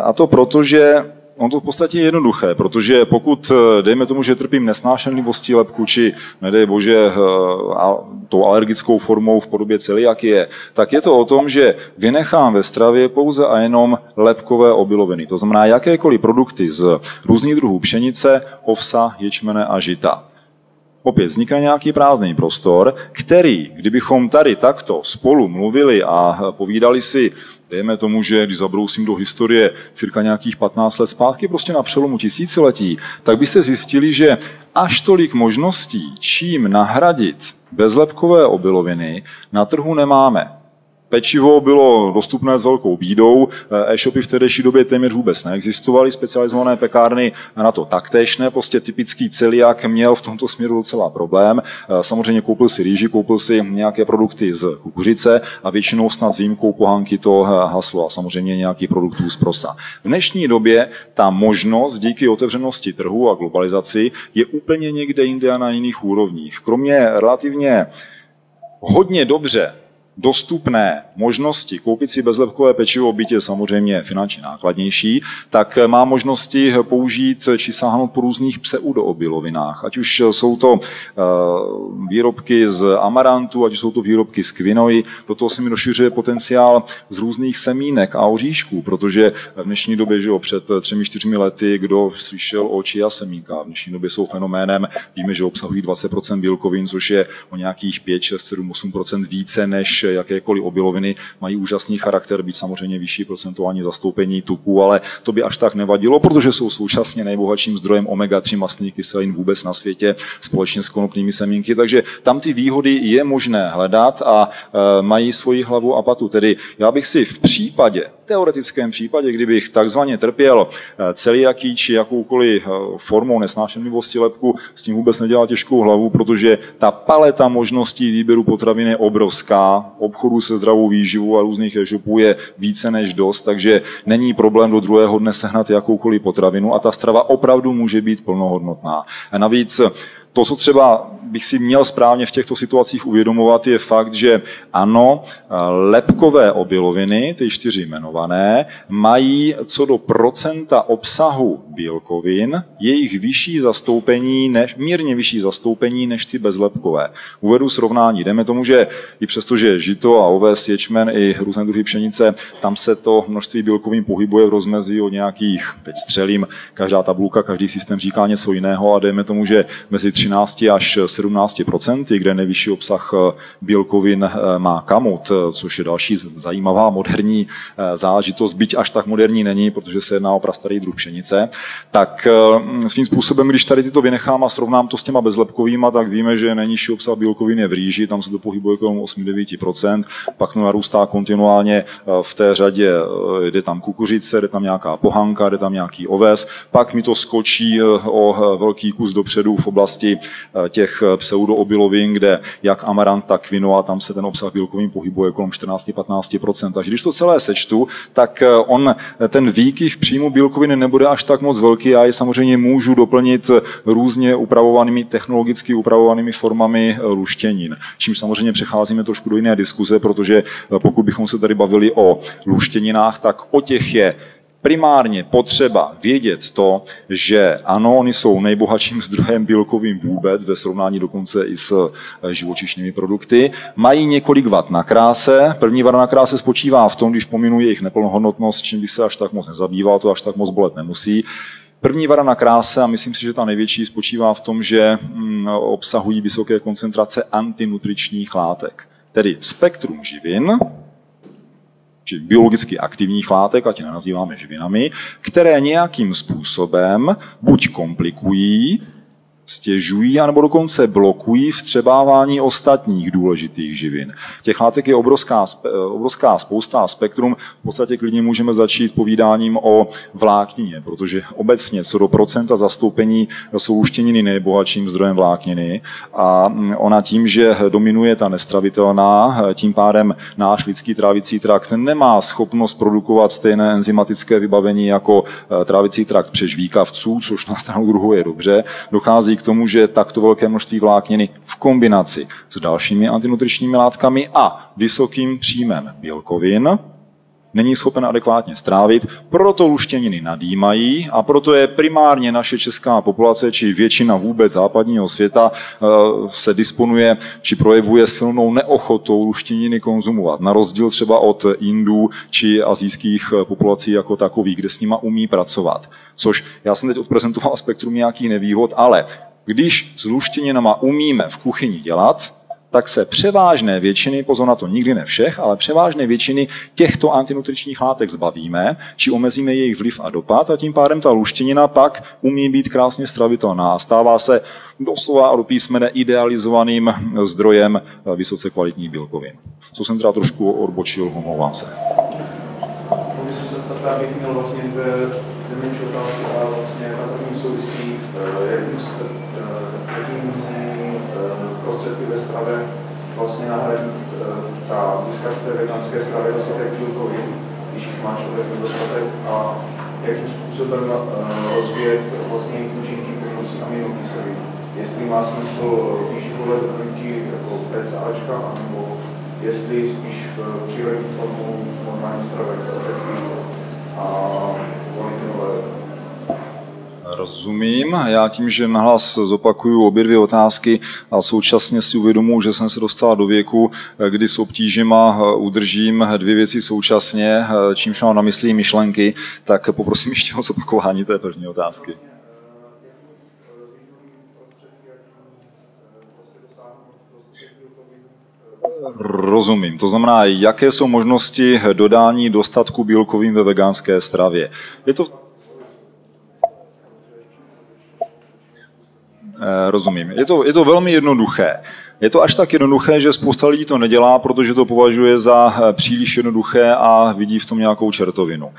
A to proto, že on to v podstatě je jednoduché, protože pokud, dejme tomu, že trpím nesnášenlivostí lepku, či nedej bože tou alergickou formou v podobě celiakie, tak je to o tom, že vynechám ve stravě pouze a jenom lepkové obiloviny. To znamená jakékoliv produkty z různých druhů pšenice, ovsa, ječmene a žita. Opět vzniká nějaký prázdný prostor, který, kdybychom tady takto spolu mluvili a povídali si, dejme tomu, že když zabrousím do historie cirka nějakých patnáct let zpátky, prostě na přelomu tisíciletí, tak byste zjistili, že až tolik možností, čím nahradit bezlepkové obiloviny, na trhu nemáme. Pečivo bylo dostupné s velkou bídou, e-shopy v tehdejší době téměř vůbec neexistovaly, specializované pekárny na to taktéž ne, prostě typický celiak měl v tomto směru docela problém. Samozřejmě koupil si rýži, koupil si nějaké produkty z kukuřice a většinou snad s výjimkou pohanky to haslo a samozřejmě nějaký produktů z prosa. V dnešní době ta možnost díky otevřenosti trhu a globalizaci je úplně někde jinde a na jiných úrovních. Kromě relativně hodně dobře dostupné možnosti koupit si bezlepkové pečivo, byť je samozřejmě finančně nákladnější, tak má možnosti použít či sáhnout po různých pseudoobilovinách. Ať už jsou to výrobky z amarantu, ať už jsou to výrobky z kvinoji, do toho se mi rozšiřuje potenciál z různých semínek a oříšků, protože v dnešní době, že jo, před třemi, čtyřmi lety, kdo slyšel o chia semínka, v dnešní době jsou fenoménem, víme, že obsahují dvacet procent bílkovin, což je o nějakých pět, šest, sedm, osm procent více než jakékoliv obiloviny, mají úžasný charakter, být samozřejmě vyšší procentuální zastoupení tuků, ale to by až tak nevadilo, protože jsou současně nejbohatším zdrojem omega tři mastných kyselin vůbec na světě společně s konopnými semínky, takže tam ty výhody je možné hledat a e, mají svoji hlavu a patu. Tedy já bych si v případě, teoretickém případě, kdybych takzvaně trpěl celiakí či jakoukoliv formou nesnášenlivosti lepku, s tím vůbec nedělá těžkou hlavu, protože ta paleta možností výběru potravin je obrovská. Obchodu se zdravou výživou a různých e-shopů je více než dost, takže není problém do druhého dne sehnat jakoukoliv potravinu a ta strava opravdu může být plnohodnotná. A navíc to, co třeba bych si měl správně v těchto situacích uvědomovat, je fakt, že ano, lepkové obiloviny, ty čtyři jmenované, mají co do procenta obsahu bílkovin jejich vyšší zastoupení, než, mírně vyšší zastoupení než ty bezlepkové. Uvedu srovnání. Jdeme tomu, že i přestože žito a oves, ječmen i různé druhy pšenice, tam se to množství bílkovin pohybuje v rozmezí od nějakých, teď střelím, každá tabulka, každý systém říká něco jiného a dejme tomu, že mezi třináct až sedmnáct procenty, kde nejvyšší obsah bílkovin má kamut, což je další zajímavá moderní zážitost, byť až tak moderní není, protože se jedná o prastarý druh pšenice, tak svým způsobem, když tady tyto vynechám a srovnám to s těma bezlepkovýma, tak víme, že nejnižší obsah bílkovin je v rýži, tam se to pohybuje kolem osm až devět procent, pak to narůstá kontinuálně v té řadě, jde tam kukuřice, jde tam nějaká pohanka, jde tam nějaký oves, pak mi to skočí o velký kus dopředu v oblasti těch pseudoobilovin, kde jak amarant, tak kvinoa, tam se ten obsah bílkovin pohybuje kolem čtrnáct až patnáct procent. Takže když to celé sečtu, tak on, ten výkyv příjmu bílkovin nebude až tak moc velký. Já je samozřejmě můžu doplnit různě upravovanými, technologicky upravovanými formami luštěnin. Čímž samozřejmě přecházíme trošku do jiné diskuze, protože pokud bychom se tady bavili o luštěninách, tak o těch je primárně potřeba vědět to, že ano, oni jsou nejbohatším zdrojem bílkovin vůbec, ve srovnání dokonce i s živočišnými produkty. Mají několik vad na kráse. První vada na kráse spočívá v tom, když pominu jejich neplnohodnotnost, čím by se až tak moc nezabýval, to až tak moc bolet nemusí. První vada na kráse, a myslím si, že ta největší, spočívá v tom, že obsahují vysoké koncentrace antinutričních látek, tedy spektrum živin, či biologicky aktivních látek, ať je nenazýváme živinami, které nějakým způsobem buď komplikují, stěžují, anebo dokonce blokují vstřebávání ostatních důležitých živin. Těch látek je obrovská, obrovská spousta a spektrum. V podstatě klidně můžeme začít povídáním o vláknině, protože obecně co do procenta zastoupení jsou luštěniny nejbohatším zdrojem vlákniny a ona tím, že dominuje ta nestravitelná, tím pádem náš lidský trávicí trakt nemá schopnost produkovat stejné enzymatické vybavení jako trávicí trakt přežvíkavců, což na stranu druhou je dobře, dochází k tomu, že takto velké množství vlákniny v kombinaci s dalšími antinutričními látkami a vysokým příjmem bílkovin není schopen adekvátně strávit, proto luštěniny nadýmají a proto je primárně naše česká populace, či většina vůbec západního světa, se disponuje, či projevuje silnou neochotou luštěniny konzumovat. Na rozdíl třeba od Indů či asijských populací jako takových, kde s nima umí pracovat. Což já jsem teď odprezentoval spektrum nějakých nevýhod, ale když s luštěninama umíme v kuchyni dělat, tak se převážné většiny, pozor na to, nikdy ne všech, ale převážné většiny těchto antinutričních látek zbavíme, či omezíme jejich vliv a dopad a tím pádem ta luštěnina pak umí být krásně stravitelná a stává se doslova a do písmene idealizovaným zdrojem vysoce kvalitních bílkovin. Co jsem teda trošku odbočil, omlouvám se. Můžu se zeptat, abych měl vlastně menší otázky, ale vlastně na první souvisí, prostředky ve stravě vlastně nahradit a získat v té veganské stravě dostatek bílkovin, když už má člověk dostatek, a jakým způsobem rozvíjet vlastně účinky pomocí aminokyselin. Jestli má smysl výživové doplňky jako PCAčka, nebo jestli spíš v přírodní formu normální stravě, a volitinové. Rozumím. Já tím, že nahlas zopakuju obě dvě otázky a současně si uvědomuji, že jsem se dostal do věku, kdy s obtížima udržím dvě věci současně, čímž mám na mysli myšlenky, tak poprosím ještě o zopakování té první otázky. Rozumím. To znamená, jaké jsou možnosti dodání dostatku bílkovin ve veganské stravě. Je to v... Rozumím. Je to, je to velmi jednoduché. Je to až tak jednoduché, že spousta lidí to nedělá, protože to považuje za příliš jednoduché a vidí v tom nějakou čertovinu.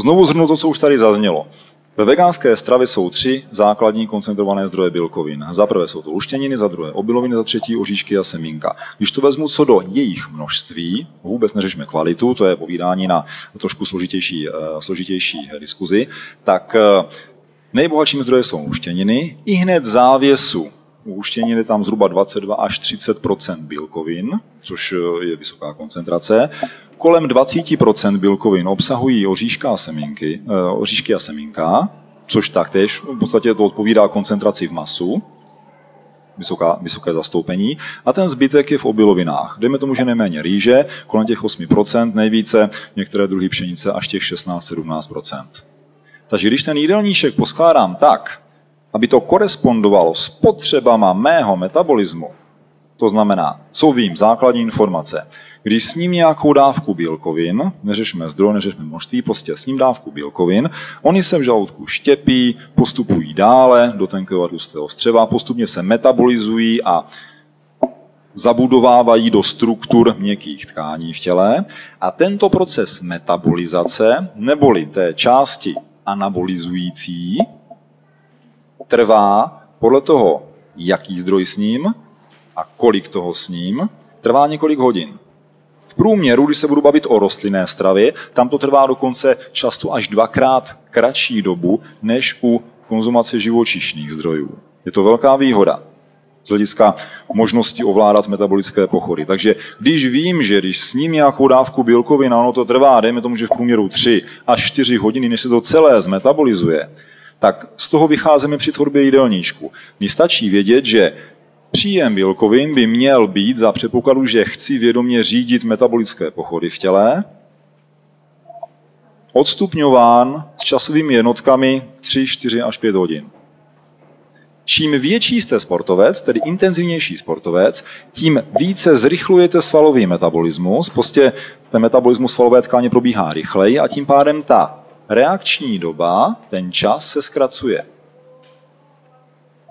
Znovu shrnu to, co už tady zaznělo. Ve veganské stravě jsou tři základní koncentrované zdroje bílkovin. Za prvé jsou to luštěniny, za druhé obiloviny, za třetí oříšky a semínka. Když to vezmu co do jejich množství, vůbec neřešme kvalitu, to je povídání na trošku složitější, složitější diskuzi, tak nejbohatším zdrojem jsou luštěniny. I hned závěsu U huštěnin je tam zhruba dvacet dva až třicet procent bílkovin, což je vysoká koncentrace. Kolem dvacet procent bílkovin obsahují oříška a semínky, oříšky a semínka, což taktéž v podstatě to odpovídá koncentraci v masu, vysoká, vysoké zastoupení. A ten zbytek je v obilovinách. Dejme tomu, že nejméně rýže, kolem těch osm procent, nejvíce některé druhy pšenice až těch šestnáct sedmnáct procent. Takže když ten jídelníček poskládám tak, aby to korespondovalo s potřebama mého metabolismu, to znamená, co vím, základní informace, když sním nějakou dávku bílkovin, neřešme zdroj, neřešme množství, prostě sním dávku bílkovin, oni se v žaludku štěpí, postupují dále do tenkého a tlustého střeva, postupně se metabolizují a zabudovávají do struktur měkkých tkání v těle a tento proces metabolizace, neboli té části anabolizující, trvá podle toho, jaký zdroj sním a kolik toho sním, trvá několik hodin. V průměru, když se budu bavit o rostlinné stravě, tam to trvá dokonce často až dvakrát kratší dobu, než u konzumace živočišných zdrojů. Je to velká výhoda z hlediska možnosti ovládat metabolické pochody. Takže když vím, že když sním nějakou dávku bílkovin, ono to trvá, dejme tomu, že v průměru tři až čtyři hodiny, než se to celé zmetabolizuje, tak z toho vycházíme při tvorbě jídelníčku. Mně stačí vědět, že příjem bílkovin by měl být za předpokladu, že chci vědomě řídit metabolické pochody v těle, odstupňován s časovými jednotkami tři, čtyři až pět hodin. Čím větší jste sportovec, tedy intenzivnější sportovec, tím více zrychlujete svalový metabolismus, prostě ten metabolismus svalové tkáně probíhá rychleji a tím pádem ta reakční doba, ten čas se zkracuje.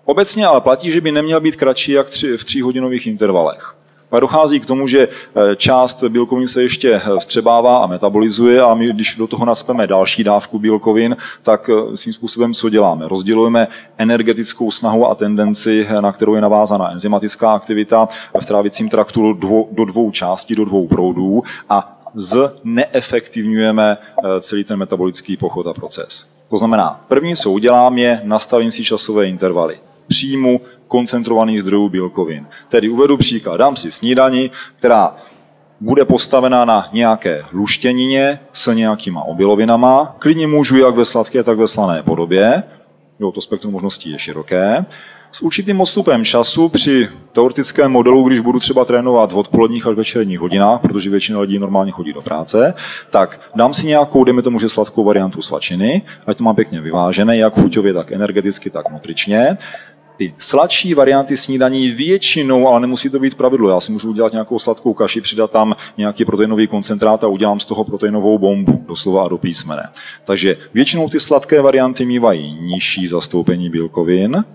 Obecně ale platí, že by neměl být kratší jak tři, v tříhodinových intervalech. A dochází k tomu, že část bílkovin se ještě vstřebává a metabolizuje a my, když do toho nacpeme další dávku bílkovin, tak svým způsobem co děláme? Rozdělujeme energetickou snahu a tendenci, na kterou je navázána enzymatická aktivita v trávicím traktu dvou, do dvou částí, do dvou proudů a zneefektivňujeme celý ten metabolický pochod a proces. To znamená, první, co udělám, je nastavím si časové intervaly příjmu koncentrovaných zdrojů bílkovin. Tedy uvedu příklad, dám si snídani, která bude postavena na nějaké luštěnině s nějakýma obilovinama, klidně můžu jak ve sladké, tak ve slané podobě, jo, to spektrum možností je široké. S určitým odstupem času při teoretickém modelu, když budu třeba trénovat v odpoledních až večerních hodinách, protože většina lidí normálně chodí do práce, tak dám si nějakou, dejme tomu, že sladkou variantu svačiny, ať to mám pěkně vyvážené, jak chuťově, tak energeticky, tak nutričně. Ty sladší varianty snídaní většinou, ale nemusí to být pravidlo, já si můžu udělat nějakou sladkou kaši, přidat tam nějaký proteinový koncentrát a udělám z toho proteinovou bombu, doslova a do písmene. Takže většinou ty sladké varianty mívají nižší zastoupení bílkovin,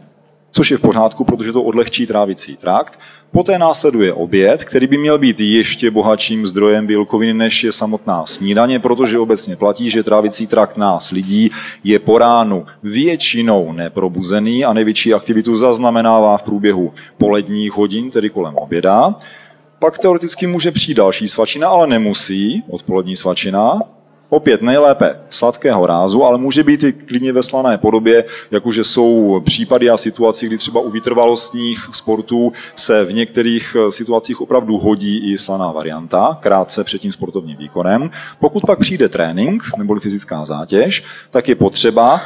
což je v pořádku, protože to odlehčí trávicí trakt. Poté následuje oběd, který by měl být ještě bohatším zdrojem bílkovin, než je samotná snídaně, protože obecně platí, že trávicí trakt nás lidí je po ránu většinou neprobuzený a největší aktivitu zaznamenává v průběhu poledních hodin, tedy kolem oběda. Pak teoreticky může přijít další svačina, ale nemusí, odpolední svačina. Opět nejlépe sladkého rázu, ale může být i klidně ve slané podobě, jakože jsou případy a situace, kdy třeba u vytrvalostních sportů se v některých situacích opravdu hodí i slaná varianta, krátce před tím sportovním výkonem. Pokud pak přijde trénink neboli fyzická zátěž, tak je potřeba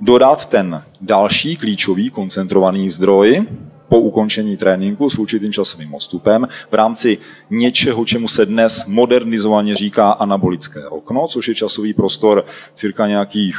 dodat ten další klíčový koncentrovaný zdroj po ukončení tréninku s určitým časovým odstupem v rámci něčeho, čemu se dnes modernizovaně říká anabolické okno, což je časový prostor cirka nějakých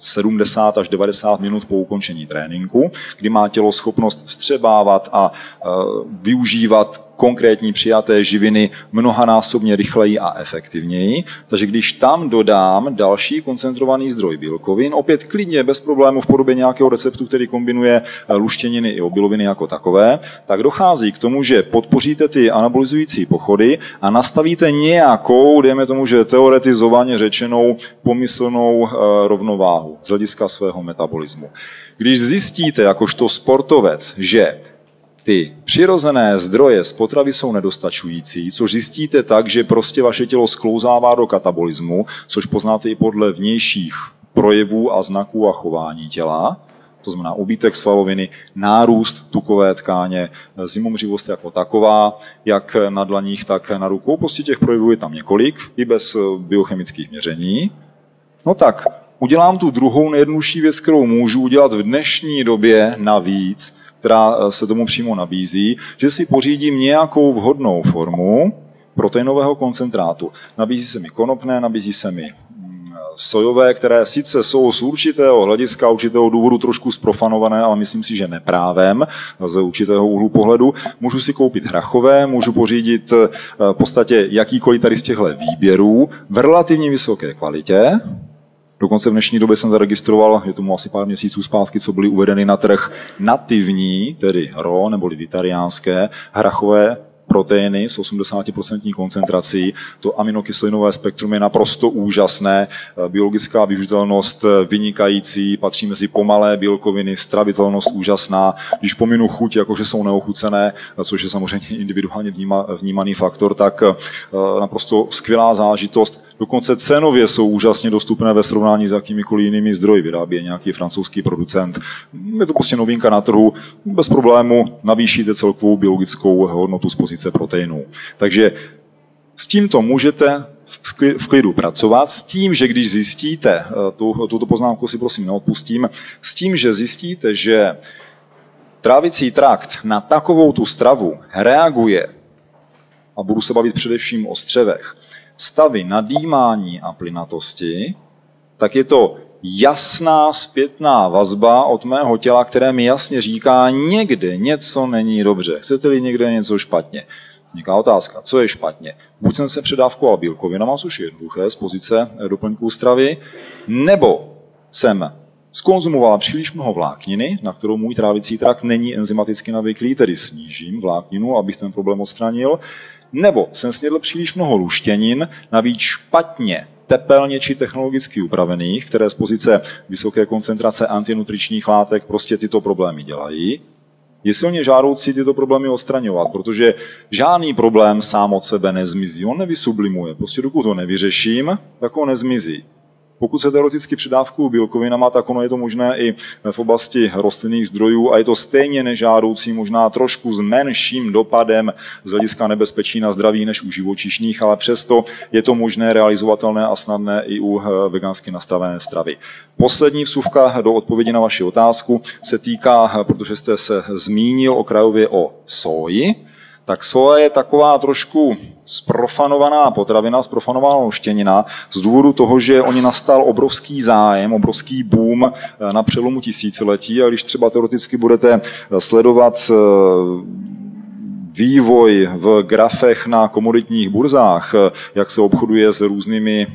sedmdesát až devadesát minut po ukončení tréninku, kdy má tělo schopnost vstřebávat a e, využívat konkrétní přijaté živiny mnohanásobně rychleji a efektivněji. Takže když tam dodám další koncentrovaný zdroj bílkovin, opět klidně bez problému v podobě nějakého receptu, který kombinuje luštěniny i obiloviny jako takové, tak dochází k tomu, že podpoříte ty anabolizující pochody a nastavíte nějakou, dejme tomu, že teoretizovaně řečenou pomyslnou rovnováhu z hlediska svého metabolismu. Když zjistíte jakožto sportovec, že ty přirozené zdroje z potravy jsou nedostačující, což zjistíte tak, že prostě vaše tělo sklouzává do katabolismu, což poznáte i podle vnějších projevů a znaků a chování těla, to znamená obítek svaloviny, nárůst tukové tkáně, zimomřivost jako taková, jak na dlaních, tak na rukou. Prostě těch projevů je tam několik, i bez biochemických měření. No tak, udělám tu druhou nejjednodušší věc, kterou můžu udělat v dnešní době navíc, která se tomu přímo nabízí, že si pořídím nějakou vhodnou formu proteinového koncentrátu. Nabízí se mi konopné, nabízí se mi sojové, které sice jsou z určitého hlediska, určitého důvodu trošku zprofanované, ale myslím si, že neprávem, z určitého úhlu pohledu. Můžu si koupit hrachové, můžu pořídit v podstatě jakýkoliv tady z těchto výběrů v relativně vysoké kvalitě. Dokonce v dnešní době jsem zaregistroval, je tomu asi pár měsíců zpátky, co byly uvedeny na trh nativní, tedy raw neboli vegetariánské, hrachové proteiny s osmdesáti procenty koncentrací. To aminokyselinové spektrum je naprosto úžasné. Biologická využitelnost vynikající, patří mezi pomalé bílkoviny, stravitelnost úžasná. Když pominu chuť, jakože jsou neochucené, což je samozřejmě individuálně vnímaný faktor, tak naprosto skvělá zážitost. Dokonce cenově jsou úžasně dostupné ve srovnání s jakýmikoliv jinými zdroji. Vyrábí je nějaký francouzský producent. Je to prostě novinka na trhu. Bez problému navýšíte celkovou biologickou hodnotu z pozice proteinů. Takže s tímto můžete v klidu pracovat, s tím, že když zjistíte, tu, tuto poznámku si prosím neodpustím, s tím, že zjistíte, že trávicí trakt na takovou tu stravu reaguje, a budu se bavit především o střevech, stavy nadýmání a plynatosti, tak je to jasná zpětná vazba od mého těla, které mi jasně říká, někde něco není dobře. Chcete-li někde něco špatně? Nějaká otázka, co je špatně? Buď jsem se předávkoval bílkovinama, což je jednoduché z pozice doplňků stravy, nebo jsem zkonzumovala příliš mnoho vlákniny, na kterou můj trávicí trakt není enzymaticky navyklý, tedy snížím vlákninu, abych ten problém odstranil, nebo jsem snědl příliš mnoho luštěnin, navíc špatně tepelně či technologicky upravených, které z pozice vysoké koncentrace antinutričních látek prostě tyto problémy dělají. Je silně žádoucí tyto problémy odstraňovat, protože žádný problém sám od sebe nezmizí. On nevysublimuje, prostě dokud to nevyřeším, tak ho nezmizí. Pokud se teoreticky předávku bílkovinama, tak ono je to možné i v oblasti rostlinných zdrojů a je to stejně nežádoucí, možná trošku s menším dopadem z hlediska nebezpečí na zdraví než u živočišných, ale přesto je to možné, realizovatelné a snadné i u vegansky nastavené stravy. Poslední vsuvka do odpovědi na vaši otázku se týká, protože jste se zmínil okrajově o soji, tak soja je taková trošku zprofanovaná potravina, zprofanovaná luštěnina z důvodu toho, že o ní nastal obrovský zájem, obrovský boom na přelomu tisíciletí a když třeba teoreticky budete sledovat vývoj v grafech na komoditních burzách, jak se obchoduje s různými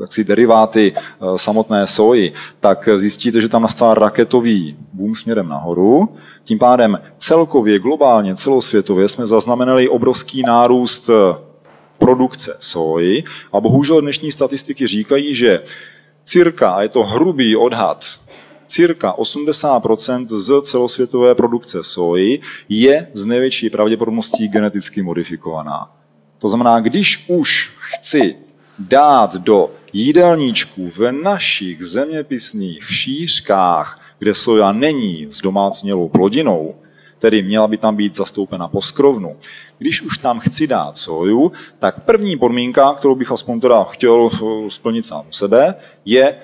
jaksi deriváty samotné soji, tak zjistíte, že tam nastal raketový boom směrem nahoru. Tím pádem celkově, globálně, celosvětově jsme zaznamenali obrovský nárůst produkce soji a bohužel dnešní statistiky říkají, že cirka, a je to hrubý odhad, cirka osmdesát procent z celosvětové produkce soji je z největší pravděpodobností geneticky modifikovaná. To znamená, když už chci dát do jídelníčku v našich zeměpisných šířkách, kde soja není s domácnělou plodinou, tedy měla by tam být zastoupena poskrovnu. Když už tam chci dát soju, tak první podmínka, kterou bych aspoň teda chtěl splnit sám u sebe, je,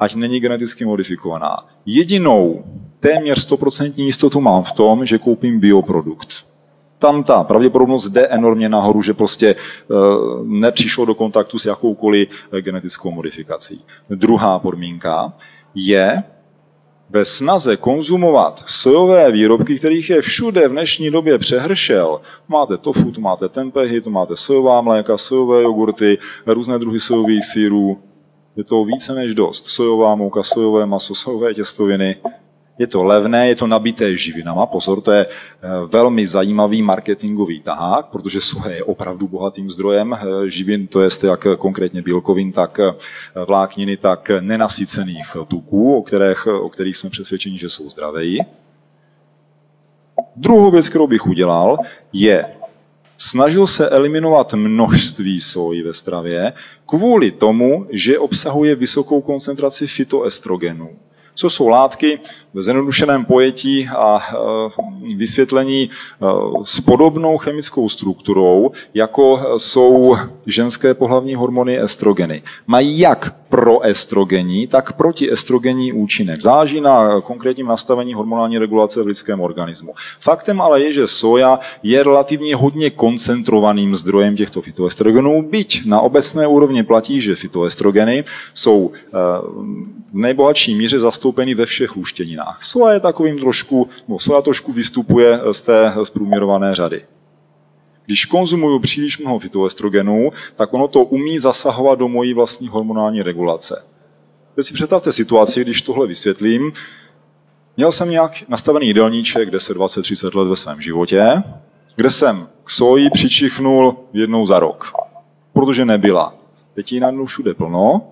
ať není geneticky modifikovaná. Jedinou téměř sto procent jistotu mám v tom, že koupím bioprodukt. Tam ta pravděpodobnost jde enormně nahoru, že prostě nepřišlo do kontaktu s jakoukoliv genetickou modifikací. Druhá podmínka je, ve snaze konzumovat sojové výrobky, kterých je všude v dnešní době přehršel, máte tofu, tu máte tempehy, tu máte sojová mléka, sojové jogurty, různé druhy sojových sýrů, je to více než dost. Sojová mouka, sojové maso, sojové těstoviny. Je to levné, je to nabité živinama. Pozor, to je velmi zajímavý marketingový tahák, protože soja je opravdu bohatým zdrojem živin, to jest jak konkrétně bílkovin, tak vlákniny, tak nenasycených tuků, o kterých, o kterých jsme přesvědčeni, že jsou zdravěji. Druhou věc, kterou bych udělal, je snažil se eliminovat množství soji ve stravě kvůli tomu, že obsahuje vysokou koncentraci fytoestrogenů. Co jsou látky? Ve zjednodušeném pojetí a vysvětlení s podobnou chemickou strukturou, jako jsou ženské pohlavní hormony estrogeny. Mají jak proestrogenní, tak protiestrogení účinek. Záleží na konkrétním nastavení hormonální regulace v lidském organismu. Faktem ale je, že soja je relativně hodně koncentrovaným zdrojem těchto fytoestrogenů, byť na obecné úrovni platí, že fytoestrogeny jsou v nejbohatší míře zastoupeny ve všech luštěninách. Soja je takovým trošku, no, soja trošku vystupuje z té zprůměrované řady. Když konzumuju příliš mnoho fytoestrogenů, tak ono to umí zasahovat do mojí vlastní hormonální regulace. Teď si představte situaci, když tohle vysvětlím. Měl jsem nějak nastavený jídelníček deset, dvacet, třicet let ve svém životě, kde jsem k soji přičichnul jednou za rok, protože nebyla. Teď je na dnu všude plno.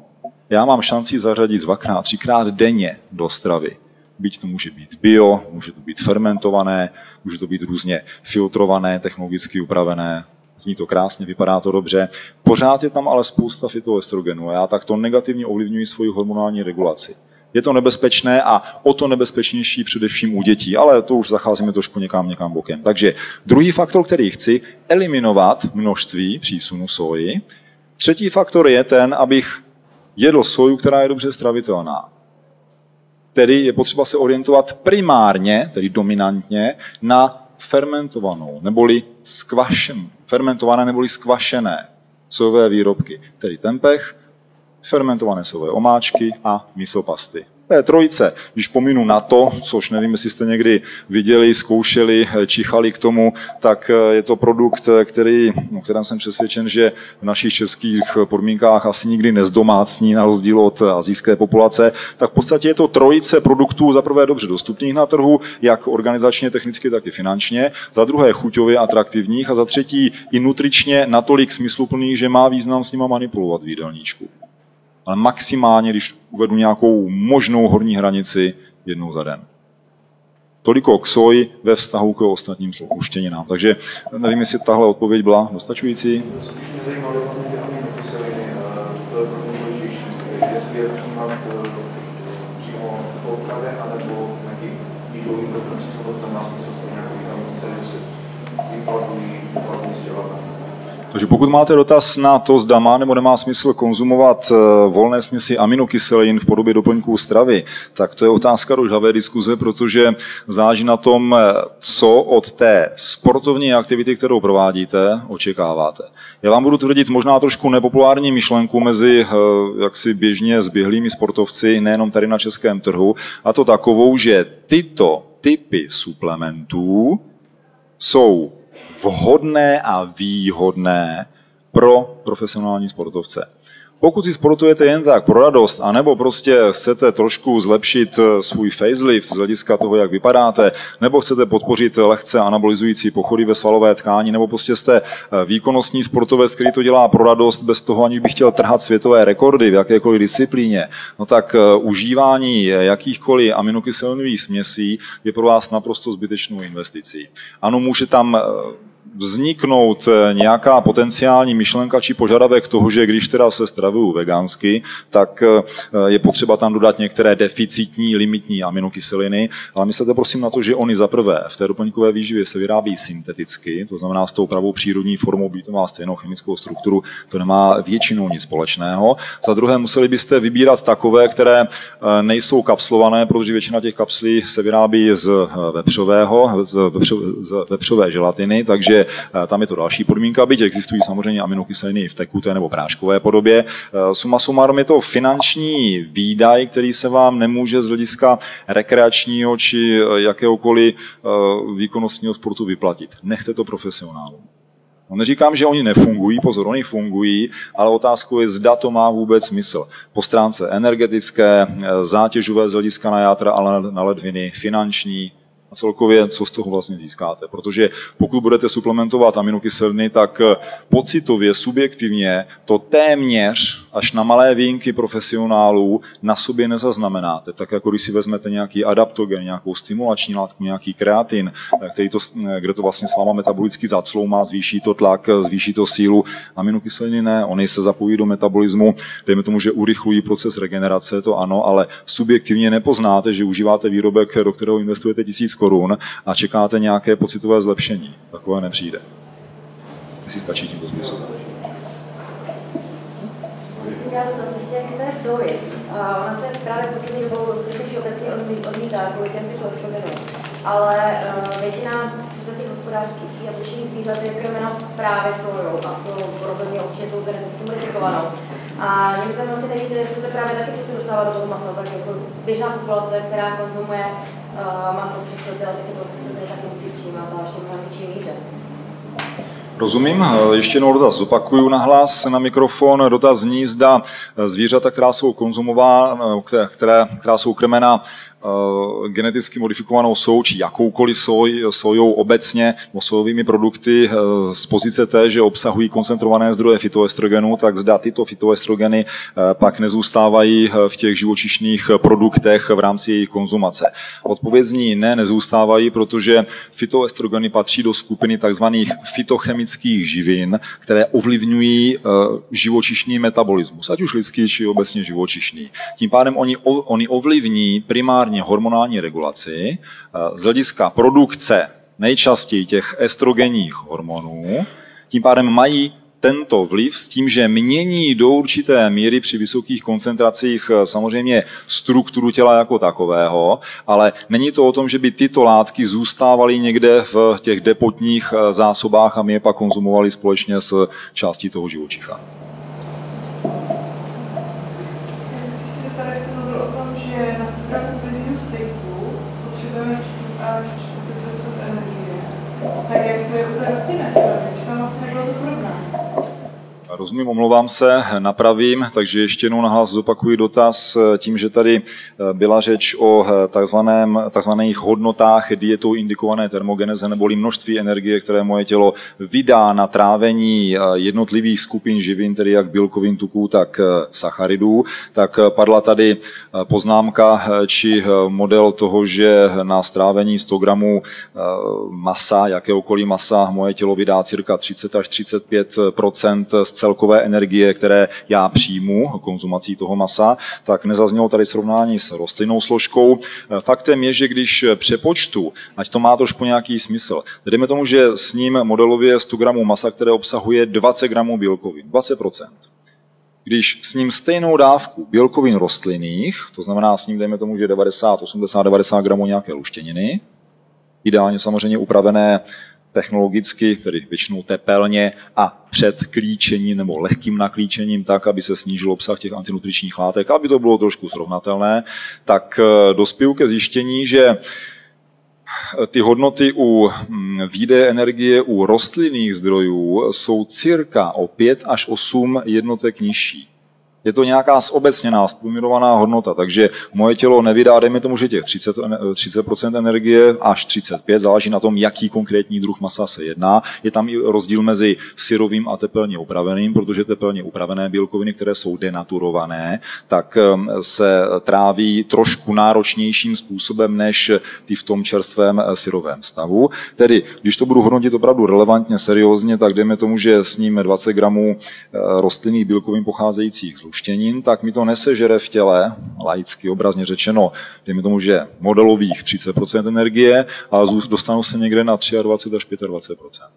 Já mám šanci zařadit dvakrát, třikrát denně do stravy. Byť to může být bio, může to být fermentované, může to být různě filtrované, technologicky upravené. Zní to krásně, vypadá to dobře. Pořád je tam ale spousta fytoestrogenů a já takto negativně ovlivňuji svoji hormonální regulaci. Je to nebezpečné a o to nebezpečnější především u dětí, ale to už zacházíme trošku někam, někam bokem. Takže druhý faktor, který chci, eliminovat množství přísunu soji. Třetí faktor je ten, abych jedl soju, která je dobře stravitelná. Tedy je potřeba se orientovat primárně, tedy dominantně, na fermentovanou, neboli skvašené, fermentované neboli skvašené sojové výrobky, tedy tempeh, fermentované sojové omáčky a misopasty. To je trojice. Když pominu na to, což nevím, jestli jste někdy viděli, zkoušeli, čichali k tomu, tak je to produkt, který, o kterém jsem přesvědčen, že v našich českých podmínkách asi nikdy nezdomácní, na rozdíl od asijské populace. Tak v podstatě je to trojice produktů, za prvé dobře dostupných na trhu, jak organizačně, technicky, tak i finančně, za druhé chuťově atraktivních a za třetí i nutričně natolik smysluplných, že má význam s nima manipulovat v jídelníčku. Ale maximálně, když uvedu nějakou možnou horní hranici jednou za den. Toliko k soji ve vztahu k ostatním luštěninám. Takže nevím, jestli tahle odpověď byla dostačující. Takže pokud máte dotaz na to, zda má nebo nemá smysl konzumovat volné směsi aminokyselin v podobě doplňků stravy, tak to je otázka do žhavé diskuze, protože záleží na tom, co od té sportovní aktivity, kterou provádíte, očekáváte. Já vám budu tvrdit možná trošku nepopulární myšlenku mezi jaksi běžně zběhlými sportovci, nejenom tady na českém trhu, a to takovou, že tyto typy suplementů jsou vhodné a výhodné pro profesionální sportovce. Pokud si sportujete jen tak pro radost, anebo prostě chcete trošku zlepšit svůj facelift z hlediska toho, jak vypadáte, nebo chcete podpořit lehce anabolizující pochody ve svalové tkání, nebo prostě jste výkonnostní sportovec, který to dělá pro radost bez toho, aniž by chtěl trhat světové rekordy v jakékoliv disciplíně, no tak užívání jakýchkoliv aminokyselinových směsí je pro vás naprosto zbytečnou investicí. Ano, může tam vzniknout nějaká potenciální myšlenka či požadavek toho, že když teda se stravuju vegansky, tak je potřeba tam dodat některé deficitní, limitní aminokyseliny, ale myslete prosím na to, že oni zaprvé v té doplňkové výživě se vyrábí synteticky, to znamená s tou pravou přírodní formou, byť to má stejnou chemickou strukturu, to nemá většinou nic společného. Za druhé museli byste vybírat takové, které nejsou kapslované, protože většina těch kapslí se vyrábí z vepřového, z, vepřo, z vepřové želatiny, takže tam je to další podmínka, byť existují samozřejmě aminokyseliny v tekuté nebo práškové podobě. Suma sumárum je to finanční výdaj, který se vám nemůže z hlediska rekreačního či jakéhokoliv výkonnostního sportu vyplatit. Nechte to profesionálům. No, neříkám, že oni nefungují, pozor, oni fungují, ale otázkou je, zda to má vůbec smysl. Po stránce energetické, zátěžové z hlediska na játra, ale na ledviny, finanční, a celkově co z toho vlastně získáte. Protože pokud budete suplementovat aminokyseliny, tak pocitově, subjektivně to téměř až na malé výjimky profesionálů na sobě nezaznamenáte. Tak jako když si vezmete nějaký adaptogen, nějakou stimulační látku, nějaký kreatin, který to, kde to vlastně s váma metabolicky zacloumá, zvýší to tlak, zvýší to sílu. Aminokyseliny ne, oni se zapojí do metabolismu, dejme tomu, že urychlují proces regenerace, to ano, ale subjektivně nepoznáte, že užíváte výrobek, do kterého investujete tisíc korun a čekáte nějaké pocitové zlepšení. Takové nepřijde. Jestli stačí tímto způsobem. Já bych zase ještě k té soji. Ona se právě poslední dobou slyší obecně odmítá kvůli těm pitovinám, ale většina těch hospodářských a počíních zvířat je krmena právě sojou a to rozhodně určitě tou geneticky modifikovanou. A mě se vlastně nevíte, jestli se právě taky často dostává do toho masa, tak jako běžná populace, která konzumuje maso přes ty lety, to se tady tak musí přijímat a ještě mnohem větší míře. Rozumím, ještě jednou dotaz zopakuju nahlas na mikrofon. Dotaz zní, zda zvířata, která jsou konzumována, která, která jsou krmena geneticky modifikovanou sojou, či jakoukoliv soj, sojou obecně, nebo sojovými produkty z pozice té, že obsahují koncentrované zdroje fytoestrogenu, tak zda tyto fytoestrogeny pak nezůstávají v těch živočišných produktech v rámci jejich konzumace. Odpověď zní ne, nezůstávají, protože fytoestrogeny patří do skupiny tzv. Fytochemických živin, které ovlivňují živočišný metabolismus, ať už lidský, či obecně živočišný. Tím pádem oni, oni ovlivní primárně hormonální regulaci z hlediska produkce nejčastěji těch estrogenních hormonů, tím pádem mají tento vliv s tím, že mění do určité míry při vysokých koncentracích samozřejmě strukturu těla jako takového, ale není to o tom, že by tyto látky zůstávaly někde v těch depotních zásobách a my je pak konzumovali společně s částí toho živočicha. Rozumím, omlouvám se, napravím, takže ještě jednou nahlas zopakuji dotaz tím, že tady byla řeč o takzvaném, takzvaných hodnotách dietou indikované termogeneze, neboli množství energie, které moje tělo vydá na trávení jednotlivých skupin živin, tedy jak bílkovin, tuků, tak sacharidů. Tak padla tady poznámka či model toho, že na strávení sto gramů masa, jakéhokoliv masa, moje tělo vydá cirka třicet až třicet pět procent z celkové energie, které já přijmu konzumací toho masa, tak nezaznělo tady srovnání s rostlinnou složkou. Faktem je, že když přepočtu, ať to má trošku nějaký smysl, dejme tomu, že s ním modelově sto gramů masa, které obsahuje dvacet gramů bílkovin, dvacet procent. Když s ním stejnou dávku bílkovin rostlinných, to znamená s ním dejme tomu, že devadesát, osmdesát, devadesát gramů nějaké luštěniny, ideálně samozřejmě upravené technologicky, tedy většinou tepelně a před klíčením nebo lehkým naklíčením tak, aby se snížil obsah těch antinutričních látek, aby to bylo trošku srovnatelné, tak dospěju ke zjištění, že ty hodnoty u výdeje energie u rostlinných zdrojů jsou cirka o pět až osm jednotek nižší. Je to nějaká zobecněná, zprůměrovaná hodnota, takže moje tělo nevydá, dejme tomu, že těch třicet procent energie až třicet pět procent, záleží na tom, jaký konkrétní druh masa se jedná. Je tam i rozdíl mezi syrovým a tepelně upraveným, protože tepelně upravené bílkoviny, které jsou denaturované, tak se tráví trošku náročnějším způsobem než ty v tom čerstvém syrovém stavu. Tedy, když to budu hodnotit opravdu relevantně, seriózně, tak dejme tomu, že s ním dvacet gramů rostlinných bílkovin pocházejících z luštěnin, tak mi to nesežere v těle, laicky obrazně řečeno, dejme tomu, že modelových třicet procent energie, ale dostanu se někde na dvacet tři až dvacet pět procent.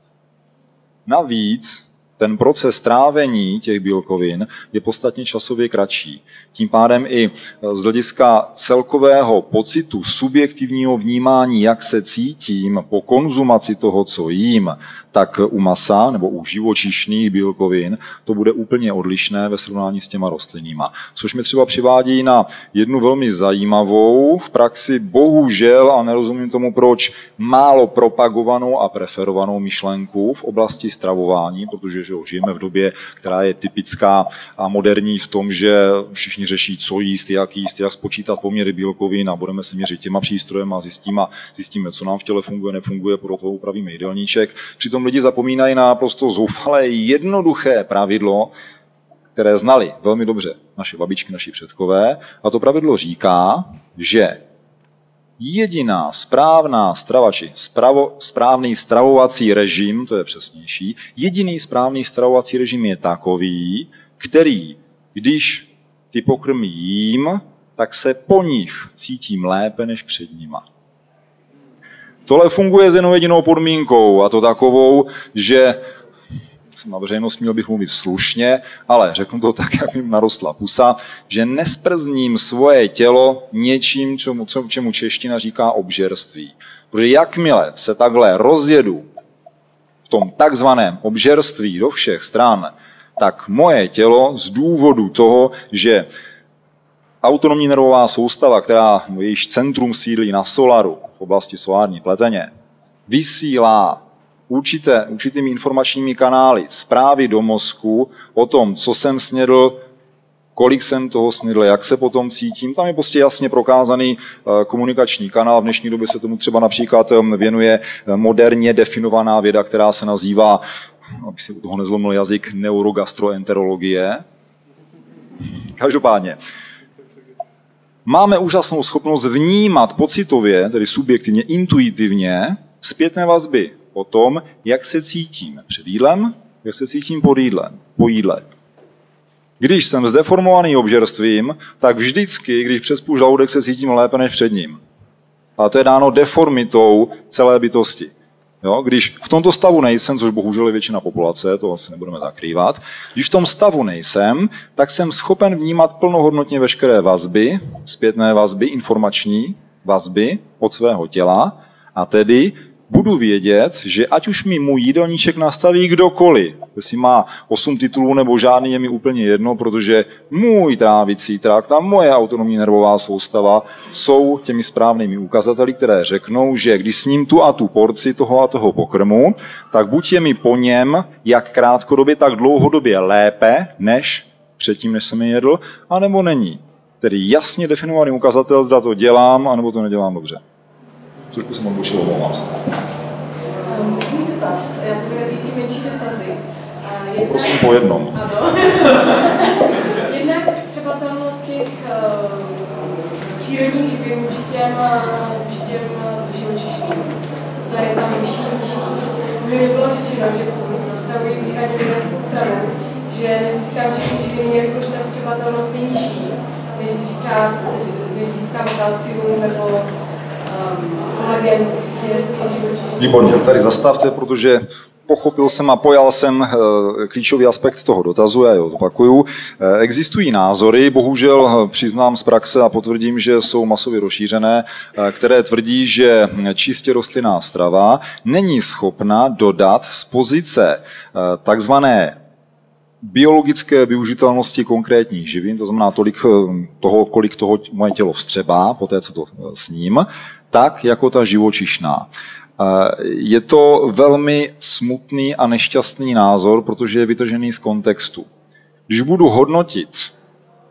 Navíc ten proces trávení těch bílkovin je podstatně časově kratší. Tím pádem i z hlediska celkového pocitu, subjektivního vnímání, jak se cítím po konzumaci toho, co jím, tak u masa nebo u živočišných bílkovin to bude úplně odlišné ve srovnání s těma rostlinnýma. Což mě třeba přivádí na jednu velmi zajímavou, v praxi bohužel, a nerozumím tomu proč, málo propagovanou a preferovanou myšlenku v oblasti stravování, protože že žijeme v době, která je typická a moderní v tom, že všichni řeší, co jíst, jak jíst, jak spočítat poměry bílkovin a budeme se měřit těma přístrojem a zjistíme, zjistíme, co nám v těle funguje, nefunguje, proto upravíme jídelníček. Přitom lidi zapomínají na naprosto zoufalé jednoduché pravidlo, které znali velmi dobře naše babičky, naši předkové, a to pravidlo říká, že jediná správná strava, či spravo, správný stravovací režim, to je přesnější, jediný správný stravovací režim je takový, který, když ty pokrmy jím, tak se po nich cítím lépe než před nima. Tohle funguje s jednou jedinou podmínkou, a to takovou, že jsem na veřejnost, měl bych mluvit slušně, ale řeknu to tak, jak jim narostla pusa, že nesprzním svoje tělo něčím, čemu, čemu čeština říká obžerství. Protože jakmile se takhle rozjedu v tom takzvaném obžerství do všech stran, tak moje tělo z důvodu toho, že autonomní nervová soustava, která jejíž centrum sídlí na solaru v oblasti solární pleteně, vysílá Určité, určitými informačními kanály zprávy do mozku o tom, co jsem snědl, kolik jsem toho snědl, jak se potom cítím. Tam je prostě jasně prokázaný komunikační kanál. V dnešní době se tomu třeba například věnuje moderně definovaná věda, která se nazývá, abych si u toho nezlomil jazyk, neurogastroenterologie. Každopádně, máme úžasnou schopnost vnímat pocitově, tedy subjektivně, intuitivně, zpětné vazby o tom, jak se cítím před jídlem, jak se cítím pod jídlem, po jídle. Když jsem zdeformovaný obžerstvím, tak vždycky, když přespůl žaludek, se cítím lépe než před ním. A to je dáno deformitou celé bytosti. Jo? Když v tomto stavu nejsem, což bohužel je většina populace, to se nebudeme zakrývat, když v tom stavu nejsem, tak jsem schopen vnímat plnohodnotně veškeré vazby, zpětné vazby, informační vazby od svého těla, a tedy budu vědět, že ať už mi můj jídelníček nastaví kdokoliv, jestli má osm titulů nebo žádný, je mi úplně jedno, protože můj trávicí trakt a moje autonomní nervová soustava jsou těmi správnými ukazateli, které řeknou, že když sním tu a tu porci toho a toho pokrmu, tak buď je mi po něm jak krátkodobě, tak dlouhodobě lépe, než předtím, než jsem je jedl, anebo není. Tedy jasně definovaný ukazatel, zda to dělám, anebo to nedělám dobře. Trošku jsem odbočil, omlouvám se. Můj dotaz, já to bude víc menší dotazy. Poprosím po jednom. Ano. Jednak přepatelnost těch přírodních živin určitě živočišným. Zda je tam vyšší, vyšší. Mně nebylo řečeno, že pokud sestavují výhradně vědeckou stranu, že nezískám všechny živiny, jakož ta přepatelnost je nižší, než když třeba získám kalcium nebo Výborně, tady zastavte, protože pochopil jsem a pojal jsem klíčový aspekt toho dotazu, já ho opakuju. Existují názory, bohužel přiznám z praxe a potvrdím, že jsou masově rozšířené, které tvrdí, že čistě rostlinná strava není schopna dodat z pozice takzvané biologické využitelnosti konkrétních živin, to znamená tolik toho, kolik toho moje tělo vstřebá, poté co to sním, tak jako ta živočišná. Je to velmi smutný a nešťastný názor, protože je vytržený z kontextu. Když budu hodnotit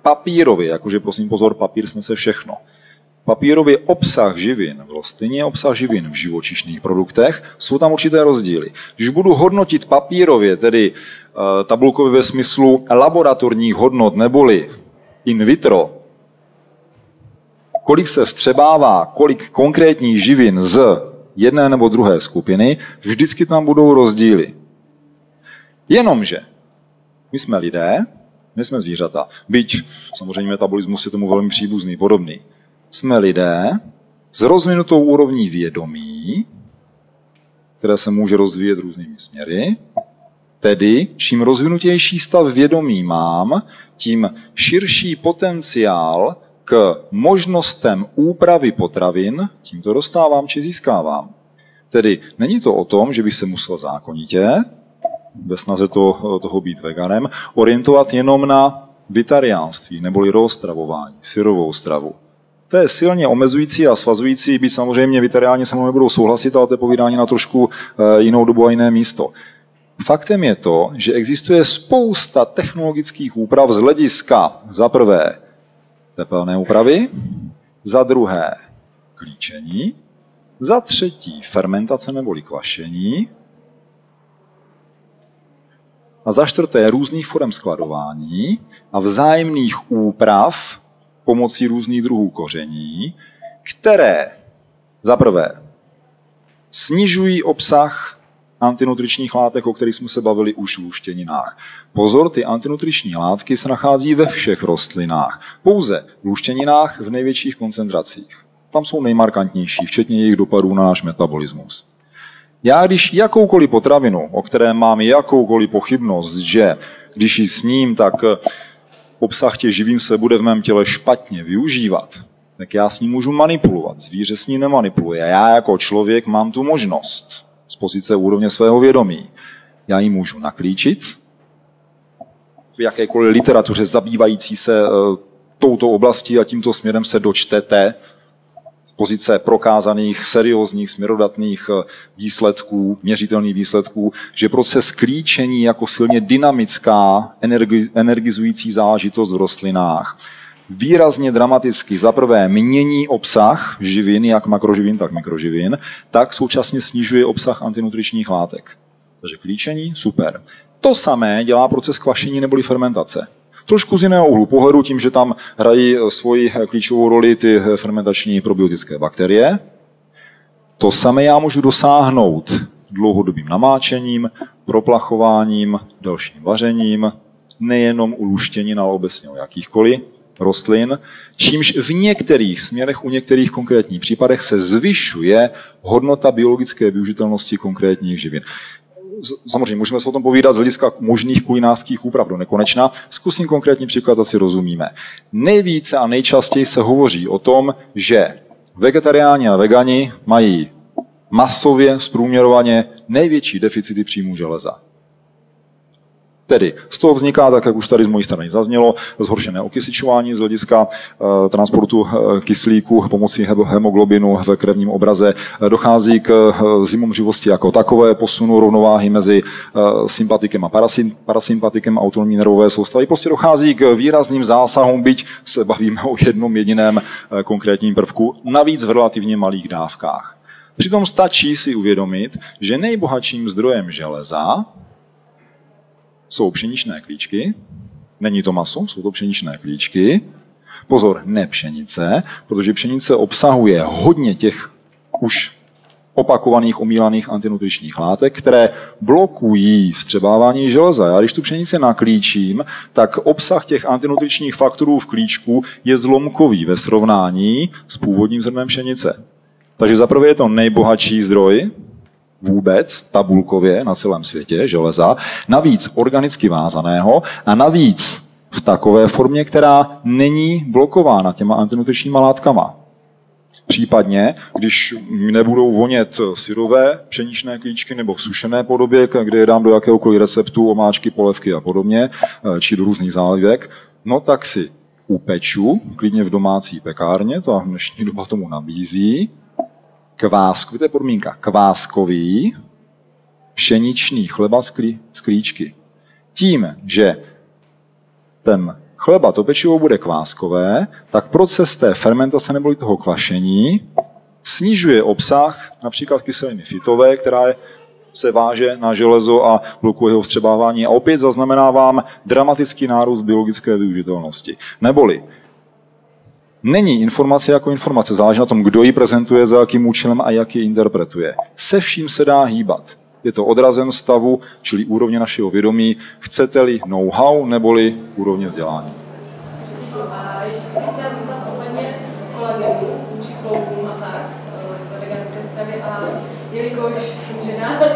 papírově, jakože prosím pozor, papír snese všechno, papírově obsah živin v rostlině, obsah živin v živočišných produktech, jsou tam určité rozdíly. Když budu hodnotit papírově, tedy tabulkově ve smyslu laboratorních hodnot neboli in vitro, kolik se vstřebává, kolik konkrétních živin z jedné nebo druhé skupiny, vždycky tam budou rozdíly. Jenomže my jsme lidé, my jsme zvířata, byť samozřejmě metabolismus je tomu velmi příbuzný, podobný. Jsme lidé s rozvinutou úrovní vědomí, které se může rozvíjet různými směry, tedy čím rozvinutější stav vědomí mám, tím širší potenciál k možnostem úpravy potravin, tím to dostávám či získávám. Tedy není to o tom, že bych se musel zákonitě, ve snaze to, toho být veganem, orientovat jenom na vegetariánství, neboli rozstravování, syrovou stravu. To je silně omezující a svazující, byť samozřejmě vegetariáni se mnou nebudou souhlasit, ale to je povídání na trošku jinou dobu a jiné místo. Faktem je to, že existuje spousta technologických úprav z hlediska za prvé tepelné úpravy, za druhé klíčení, za třetí fermentace neboli kvašení a za čtvrté různých forem skladování a vzájemných úprav pomocí různých druhů koření, které za prvé snižují obsah antinutričních látek, o kterých jsme se bavili už v luštěninách. Pozor, ty antinutriční látky se nachází ve všech rostlinách, pouze v luštěninách v největších koncentracích. Tam jsou nejmarkantnější, včetně jejich dopadů na náš metabolismus. Já když jakoukoliv potravinu, o které mám jakoukoliv pochybnost, že když ji sním, tak obsah těch živin se bude v mém těle špatně využívat, tak já s ní můžu manipulovat. Zvíře s ní nemanipuluje. Já jako člověk mám tu možnost z pozice úrovně svého vědomí. Já ji můžu naklíčit. V jakékoliv literatuře zabývající se touto oblastí a tímto směrem se dočtete z pozice prokázaných, seriózních, směrodatných výsledků, měřitelných výsledků, že proces klíčení jako silně dynamická, energizující záležitost v rostlinách výrazně dramaticky za prvé mění obsah živin, jak makroživin, tak mikroživin, tak současně snižuje obsah antinutričních látek. Takže klíčení, super. To samé dělá proces kvašení neboli fermentace. Trošku z jiného úhlu pohledu, tím, že tam hrají svoji klíčovou roli ty fermentační probiotické bakterie. To samé já můžu dosáhnout dlouhodobým namáčením, proplachováním, dalším vařením, nejenom u luštěnin, ale obecně u jakýchkoliv rostlin, čímž v některých směrech, u některých konkrétních případech se zvyšuje hodnota biologické využitelnosti konkrétních živin. Samozřejmě můžeme se o tom povídat z hlediska možných kulinářských úprav do nekonečna. Zkusím konkrétní příklad, asi rozumíme. Nejvíce a nejčastěji se hovoří o tom, že vegetariáni a vegani mají masově zprůměrovaně největší deficity příjmů železa. Tedy z toho vzniká, tak jak už tady z mojí strany zaznělo, zhoršené okysličování z hlediska transportu kyslíku pomocí hemoglobinu v krevním obraze. Dochází k zimomřivosti jako takové, posunu rovnováhy mezi sympatikem a parasympatikem autonomní nervové soustavy. Prostě dochází k výrazným zásahům, byť se bavíme o jednom jediném konkrétním prvku, navíc v relativně malých dávkách. Přitom stačí si uvědomit, že nejbohatším zdrojem železa jsou pšeničné klíčky, není to maso, jsou to pšeničné klíčky. Pozor, ne pšenice, protože pšenice obsahuje hodně těch už opakovaných, omílaných antinutričních látek, které blokují vstřebávání železa. Já když tu pšenici naklíčím, tak obsah těch antinutričních faktorů v klíčku je zlomkový ve srovnání s původním zrnem pšenice. Takže zaprvé je to nejbohatší zdroj vůbec tabulkově na celém světě železa, navíc organicky vázaného a navíc v takové formě, která není blokována těma antinutričníma látkama. Případně, když nebudou vonět syrové pšeničné klíčky nebo v sušené podobě, kde je dám do jakéhokoliv receptu, omáčky, polevky a podobně, či do různých zálivek, no tak si upeču, klidně v domácí pekárně, ta dnešní doba tomu nabízí, kváskový, to je podmínka, kváskový pšeniční chleba z klíčky. Tím, že ten chleba, to pečivo bude kváskové, tak proces té fermentace neboli toho kvašení snižuje obsah například kyseliny fitové, která je se váže na železo a blokuje jeho vstřebávání a opět zaznamenávám dramatický nárůst biologické využitelnosti. Neboli není informace jako informace, záleží na tom, kdo ji prezentuje, za jakým účelem a jak ji interpretuje. Se vším se dá hýbat. Je to odrazem stavu, čili úrovně našeho vědomí, chcete-li know-how, neboli úrovně vzdělání. A ještě bych se chtěla zeptat ohledně kolagenu, či kloubům a tak, v veganské stravě, a jelikož jsem žena, tak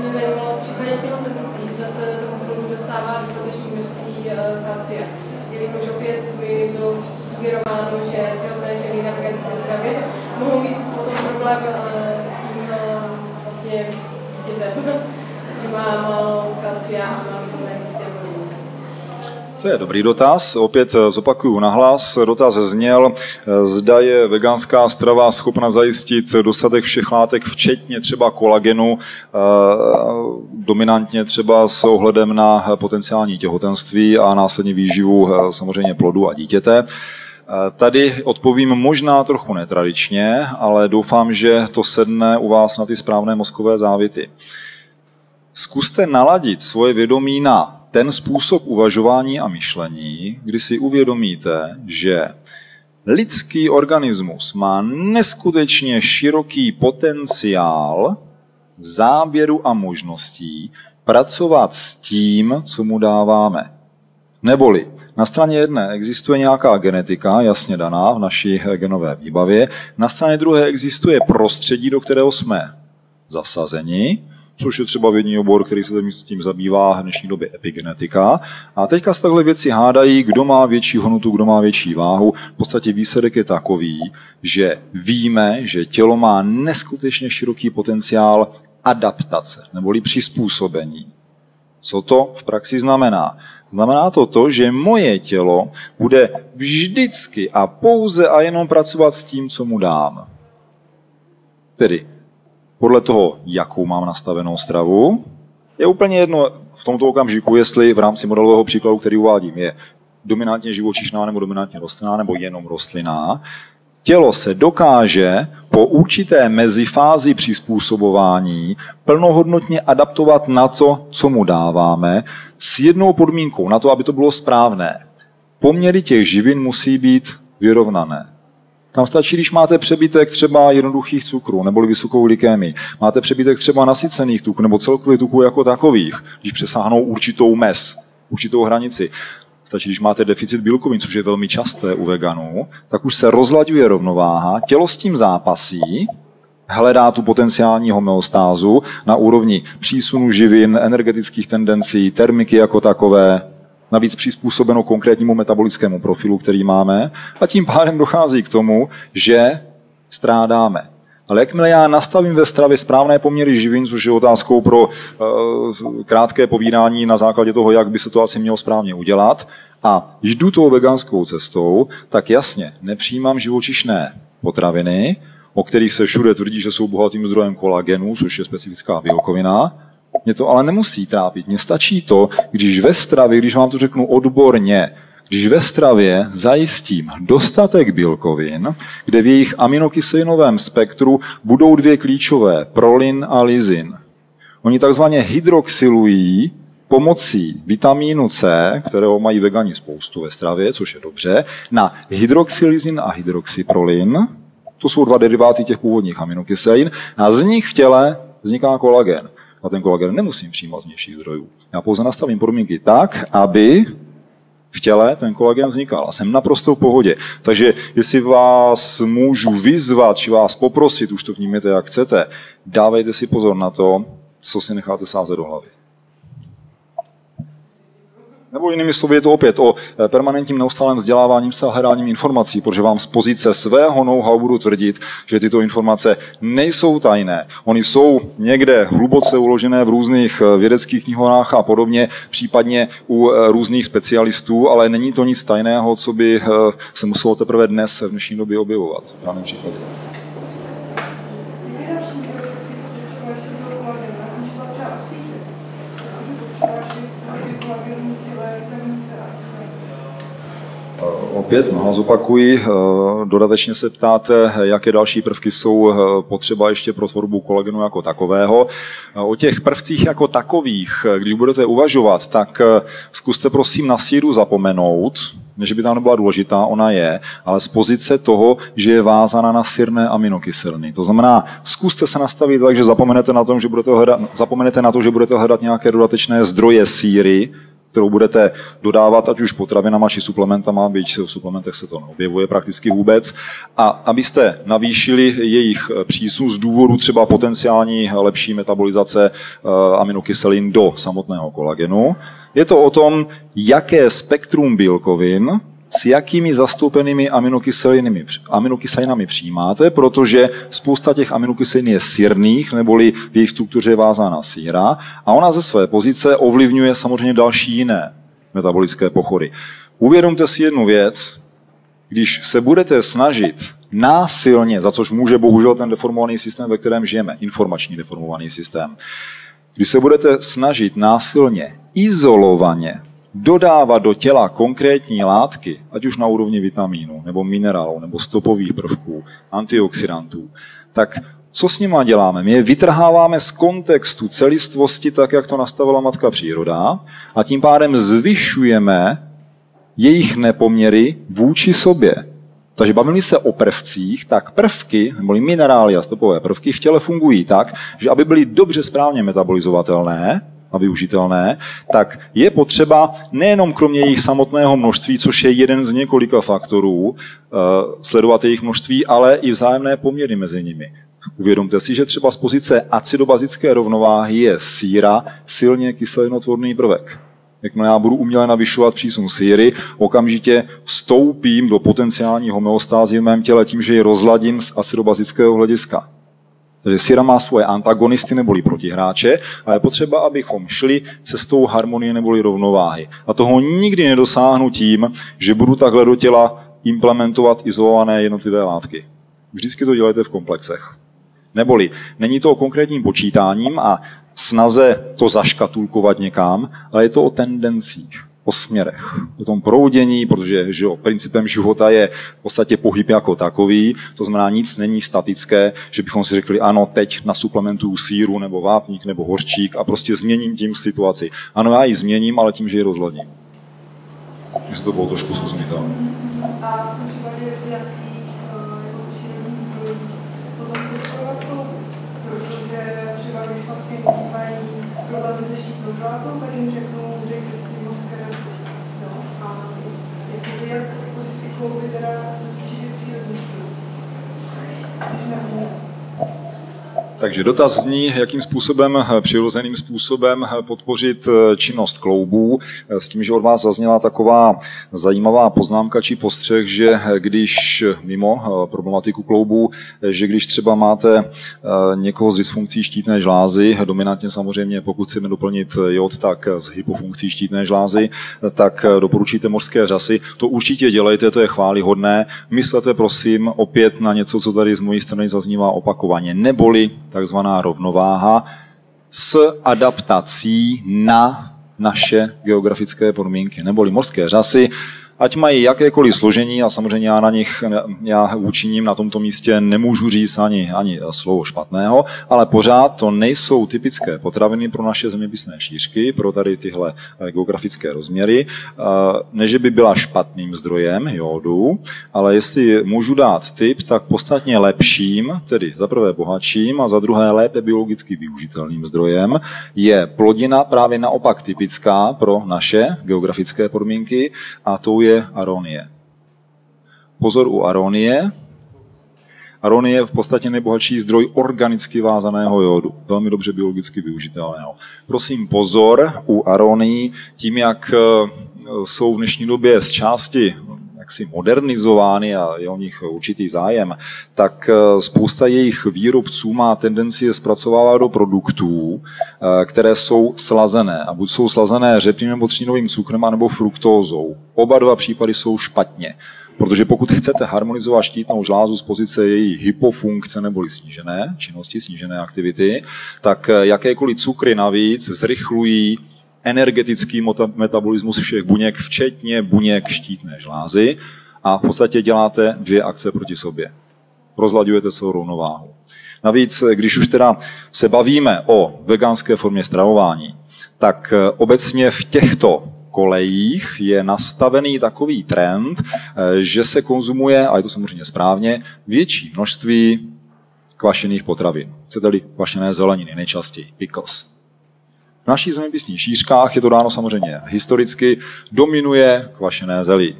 mě zajímalo v případě těhotenství, že se tomu produktu dostává dostatečné množství kalcia, jelikož opět by bylo sugerováno, že těhotné ženy na veganské stravě mohou mít potom problém s tím vlastně dítětem, že má málo kalcia a má v tom nejvíc. To je dobrý dotaz. Opět zopakuju nahlas. Dotaz zněl, zda je veganská strava schopna zajistit dostatek všech látek, včetně třeba kolagenu, dominantně třeba s ohledem na potenciální těhotenství a následně výživu samozřejmě plodu a dítěte. Tady odpovím možná trochu netradičně, ale doufám, že to sedne u vás na ty správné mozkové závity. Zkuste naladit svoje vědomí na ten způsob uvažování a myšlení, kdy si uvědomíte, že lidský organismus má neskutečně široký potenciál záběru a možností pracovat s tím, co mu dáváme. Neboli na straně jedné existuje nějaká genetika, jasně daná v naší genové výbavě, na straně druhé existuje prostředí, do kterého jsme zasazeni, což je třeba vědní obor, který se tím zabývá v dnešní době epigenetika. A teďka se takhle věci hádají, kdo má větší hnotu, kdo má větší váhu. V podstatě výsledek je takový, že víme, že tělo má neskutečně široký potenciál adaptace, neboli přizpůsobení. Co to v praxi znamená? Znamená to to, že moje tělo bude vždycky a pouze a jenom pracovat s tím, co mu dám. Tedy podle toho, jakou mám nastavenou stravu, je úplně jedno v tomto okamžiku, jestli v rámci modelového příkladu, který uvádím, je dominantně živočišná nebo dominantně rostlinná nebo jenom rostlinná, tělo se dokáže po určité mezifázi přizpůsobování plnohodnotně adaptovat na to, co mu dáváme, s jednou podmínkou na to, aby to bylo správné. Poměry těch živin musí být vyrovnané. Tam stačí, když máte přebytek třeba jednoduchých cukrů nebo vysokou likémii, máte přebytek třeba nasycených tuků nebo celkově tuků jako takových, když přesáhnou určitou mez, určitou hranici. Stačí, když máte deficit bílkovin, což je velmi časté u veganů, tak už se rozlaďuje rovnováha, tělo s tím zápasí, hledá tu potenciální homeostázu na úrovni přísunu živin, energetických tendencí, termiky jako takové, navíc přizpůsobeno konkrétnímu metabolickému profilu, který máme, a tím pádem dochází k tomu, že strádáme. Ale jakmile já nastavím ve stravě správné poměry živin, což je otázkou pro e, krátké povídání na základě toho, jak by se to asi mělo správně udělat, a jdu tou veganskou cestou, tak jasně, nepřijímám živočišné potraviny, o kterých se všude tvrdí, že jsou bohatým zdrojem kolagenu, což je specifická bílkovina. Mě to ale nemusí trápit, mně stačí to, když ve stravě, když vám to řeknu odborně, když ve stravě zajistím dostatek bílkovin, kde v jejich aminokyselinovém spektru budou dvě klíčové, prolin a lizin. Oni takzvaně hydroxylují pomocí vitamínu C, kterého mají vegani spoustu ve stravě, což je dobře, na hydroxylizin a hydroxyprolin, to jsou dva deriváty těch původních aminokyselin, a z nich v těle vzniká kolagen. A ten kolagen nemusím přijímat z vnějších zdrojů. Já pouze nastavím podmínky tak, aby v těle ten kolagen vznikal. A jsem naprosto v pohodě. Takže jestli vás můžu vyzvat, či vás poprosit, už to vnímejte, jak chcete, dávejte si pozor na to, co si necháte sázet do hlavy. Nebo jinými slovy je to opět o permanentním neustálém vzděláváním se a hledáním informací, protože vám z pozice svého know-how budu tvrdit, že tyto informace nejsou tajné. Oni jsou někde hluboce uložené v různých vědeckých knihovnách a podobně, případně u různých specialistů, ale není to nic tajného, co by se muselo teprve dnes v dnešní době objevovat v daném případě. Opět, no a zopakuji, dodatečně se ptáte, jaké další prvky jsou potřeba ještě pro tvorbu kolagenu jako takového. O těch prvcích jako takových, když budete uvažovat, tak zkuste prosím na síru zapomenout, než by tam nebyla důležitá, ona je, ale z pozice toho, že je vázaná na sírné aminokyseliny. To znamená, zkuste se nastavit tak, že zapomenete na, tom, že budete hledat, zapomenete na to, že budete hledat nějaké dodatečné zdroje síry, kterou budete dodávat ať už potravinama či suplementama, byť v suplementech se to neobjevuje prakticky vůbec, a abyste navýšili jejich přísun z důvodu třeba potenciální lepší metabolizace aminokyselin do samotného kolagenu. Je to o tom, jaké spektrum bílkovin s jakými zastoupenými aminokyselinami, aminokyselinami přijímáte, protože spousta těch aminokyselin je sírných, neboli v jejich struktuře je vázána síra, a ona ze své pozice ovlivňuje samozřejmě další jiné. metabolické pochody. Uvědomte si jednu věc, když se budete snažit násilně, za což může bohužel ten deformovaný systém, ve kterém žijeme, informační deformovaný systém, když se budete snažit násilně, izolovaně dodávat do těla konkrétní látky, ať už na úrovni vitamínů, nebo minerálů, nebo stopových prvků, antioxidantů, tak co s nima děláme? My je vytrháváme z kontextu celistvosti, tak jak to nastavila matka příroda, a tím pádem zvyšujeme jejich nepoměry vůči sobě. Takže bavíme se o prvcích, tak prvky, neboli minerály a stopové prvky v těle fungují tak, že aby byly dobře správně metabolizovatelné a využitelné, tak je potřeba nejenom kromě jejich samotného množství, což je jeden z několika faktorů, sledovat jejich množství, ale i vzájemné poměry mezi nimi. Uvědomte si, že třeba z pozice acidobazické rovnováhy je síra silně kyselinotvorný prvek. Jakmile já budu uměle navyšovat přísun síry, okamžitě vstoupím do potenciální homeostázy v mém těle tím, že ji rozladím z acidobazického hlediska. Takže síra má svoje antagonisty neboli protihráče a je potřeba, abychom šli cestou harmonie neboli rovnováhy. A toho nikdy nedosáhnu tím, že budu takhle do těla implementovat izolované jednotlivé látky. Vždycky to dělejte v komplexech. Neboli není to o konkrétním počítáním a snaze to zaškatulkovat někam, ale je to o tendencích, o směrech, o tom proudění, protože že jo, principem života je v podstatě pohyb jako takový, to znamená nic není statické, že bychom si řekli ano, teď nasuplementuju síru nebo vápník nebo horčík a prostě změním tím situaci. Ano, já ji změním, ale tím, že ji rozladím. Jestli to bylo trošku srozumitelné. Takže dotaz zní, jakým způsobem, přirozeným způsobem podpořit činnost kloubů, s tím, že od vás zazněla taková zajímavá poznámka či postřeh, že když mimo problematiku kloubů, že když třeba máte někoho s dysfunkcí štítné žlázy, dominantně samozřejmě, pokud chceme doplnit jod, tak s hypofunkcí štítné žlázy, tak doporučíte mořské řasy. To určitě dělejte, to je chválihodné. Myslete prosím opět na něco, co tady z mojí strany zaznívá opakovaně, neboli takzvaná rovnováha s adaptací na naše geografické podmínky, neboli mořské řasy, ať mají jakékoliv složení, a samozřejmě já na nich, já učiním na tomto místě nemůžu říct ani, ani slovo špatného, ale pořád to nejsou typické potraviny pro naše zeměpisné šířky, pro tady tyhle geografické rozměry. Ne, že by byla špatným zdrojem jodu, ale jestli můžu dát tip, tak podstatně lepším, tedy za prvé bohatším a za druhé lépe biologicky využitelným zdrojem, je plodina právě naopak typická pro naše geografické podmínky a tou je aronie. Pozor u aronie. Aronie je v podstatě nejbohatší zdroj organicky vázaného jodu. Velmi dobře biologicky využitelného. Prosím pozor u aronii, tím jak jsou v dnešní době z části jaksi modernizovány a je o nich určitý zájem, tak spousta jejich výrobců má tendenci je zpracovávat do produktů, které jsou slazené. A buď jsou slazené řepným nebo třínovým cukrem, nebo fruktózou. Oba dva případy jsou špatně. Protože pokud chcete harmonizovat štítnou žlázu z pozice její hypofunkce neboli snížené činnosti, snížené aktivity, tak jakékoliv cukry navíc zrychlují energetický metabolismus všech buněk, včetně buněk štítné žlázy, a v podstatě děláte dvě akce proti sobě. Rozlaďujete svou rovnováhu. Navíc, když už teda se bavíme o veganské formě stravování, tak obecně v těchto kolejích je nastavený takový trend, že se konzumuje, a je to samozřejmě správně, větší množství kvašených potravin. Chcete-li kvašené zeleniny, nejčastěji pickles. V našich zeměpisných šířkách, je to dáno samozřejmě historicky, dominuje kvašené zelí.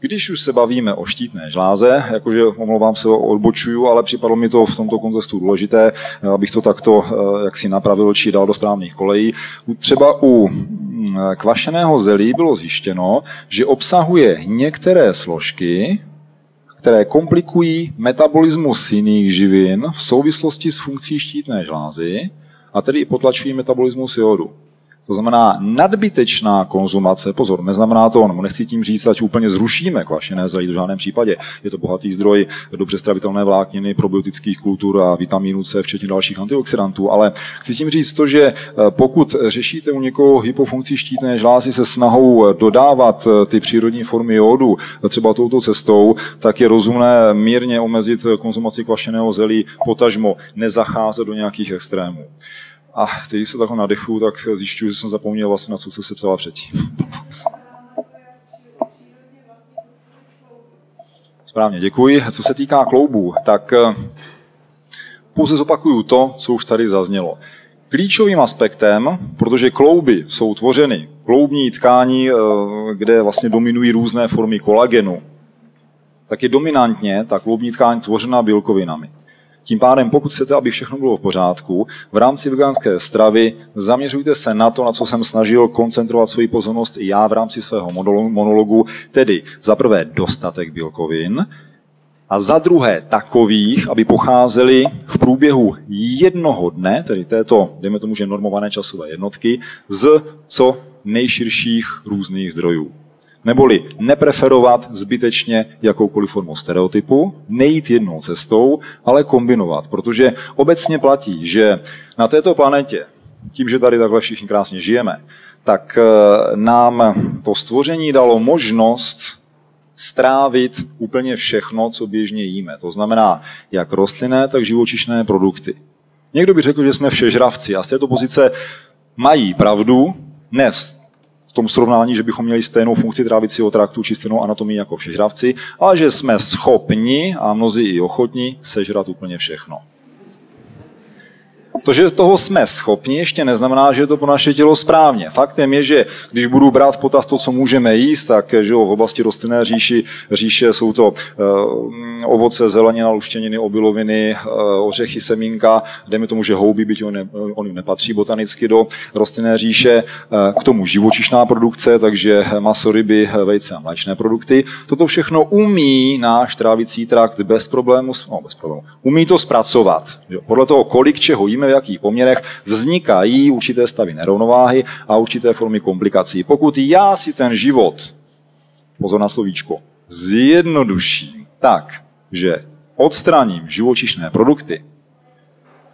Když už se bavíme o štítné žláze, jakože omlouvám se, odbočuju, ale připadlo mi to v tomto kontextu důležité, abych to takto jaksi napravil či dal do správných kolejí. Třeba u kvašeného zelí bylo zjištěno, že obsahuje některé složky, které komplikují metabolismus jiných živin v souvislosti s funkcí štítné žlázy, a tedy i potlačují metabolismus jodu. To znamená nadbytečná konzumace, pozor, neznamená to, no, nechci tím říct, ať úplně zrušíme kvašené zelí, v žádném případě. Je to bohatý zdroj dobře stravitelné vlákniny, probiotických kultur a vitamínu C, včetně dalších antioxidantů, ale chci tím říct to, že pokud řešíte u někoho hypofunkci štítné žlázy se snahou dodávat ty přírodní formy jódu třeba touto cestou, tak je rozumné mírně omezit konzumaci kvašeného zelí, potažmo nezacházet do nějakých extrémů. A teď, když se takhle nadechu, tak zjišťuji, že jsem zapomněl vlastně, na co jste se ptala předtím. Správně, děkuji. Co se týká kloubů, tak pouze zopakuju to, co už tady zaznělo. Klíčovým aspektem, protože klouby jsou tvořeny, kloubní tkání, kde vlastně dominují různé formy kolagenu, tak je dominantně ta kloubní tkání tvořena bílkovinami. Tím pádem, pokud chcete, aby všechno bylo v pořádku, v rámci veganské stravy zaměřujte se na to, na co jsem snažil koncentrovat svoji pozornost i já v rámci svého monologu, tedy za prvé dostatek bílkovin a za druhé takových, aby pocházely v průběhu jednoho dne, tedy této, dejme tomu, že normované časové jednotky, z co nejširších různých zdrojů. Neboli nepreferovat zbytečně jakoukoliv formu stereotypu, nejít jednou cestou, ale kombinovat. Protože obecně platí, že na této planetě, tím, že tady takhle všichni krásně žijeme, tak nám to stvoření dalo možnost strávit úplně všechno, co běžně jíme. To znamená jak rostlinné, tak živočišné produkty. Někdo by řekl, že jsme všežravci a z této pozice mají pravdu dnes. V tom srovnání, že bychom měli stejnou funkci trávicího traktu či stejnou anatomii jako všežravci, ale že jsme schopni a mnozí i ochotní sežrat úplně všechno. To, že toho jsme schopni, ještě neznamená, že je to pro naše tělo správně. Faktem je, že když budu brát v potaz to, co můžeme jíst, tak že jo, v oblasti rostlinné říši, říše jsou to e, ovoce, zelenina, luštěniny, obiloviny, e, ořechy, semínka. Dejme tomu, že houby, byť on, ne, on nepatří botanicky do rostlinné říše. E, k tomu živočišná produkce, takže maso, ryby, vejce a mléčné produkty. Toto všechno umí náš trávicí trakt bez problému, no, bez problému. Umí to zpracovat. Jo. Podle toho, kolik čeho jíme, v jakých poměrech, vznikají určité stavy nerovnováhy a určité formy komplikací. Pokud já si ten život, pozor na slovíčko, zjednoduším tak, že odstraním živočišné produkty,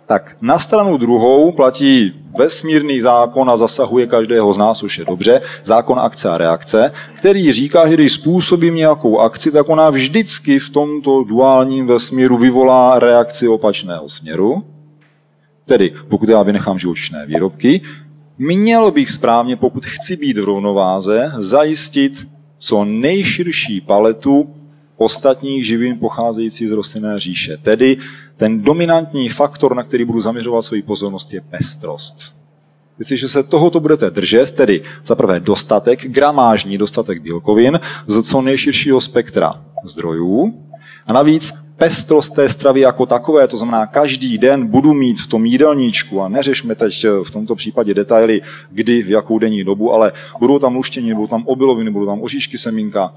tak na stranu druhou platí vesmírný zákon a zasahuje každého z nás, už je dobře, zákon akce a reakce, který říká, že když způsobím nějakou akci, tak ona vždycky v tomto duálním vesmíru vyvolá reakci opačného směru. Tedy, pokud já vynechám živočišné výrobky, měl bych správně, pokud chci být v rovnováze, zajistit co nejširší paletu ostatních živin pocházející z rostlinné říše. Tedy ten dominantní faktor, na který budu zaměřovat svoji pozornost, je pestrost. Jestliže se tohoto budete držet, tedy za prvé dostatek, gramážní dostatek bílkovin z co nejširšího spektra zdrojů a navíc pestrost té stravy jako takové, to znamená, každý den budu mít v tom jídelníčku, a neřešme teď v tomto případě detaily, kdy, v jakou denní dobu, ale budou tam luštěniny, budou tam obiloviny, budou tam oříšky, semínka,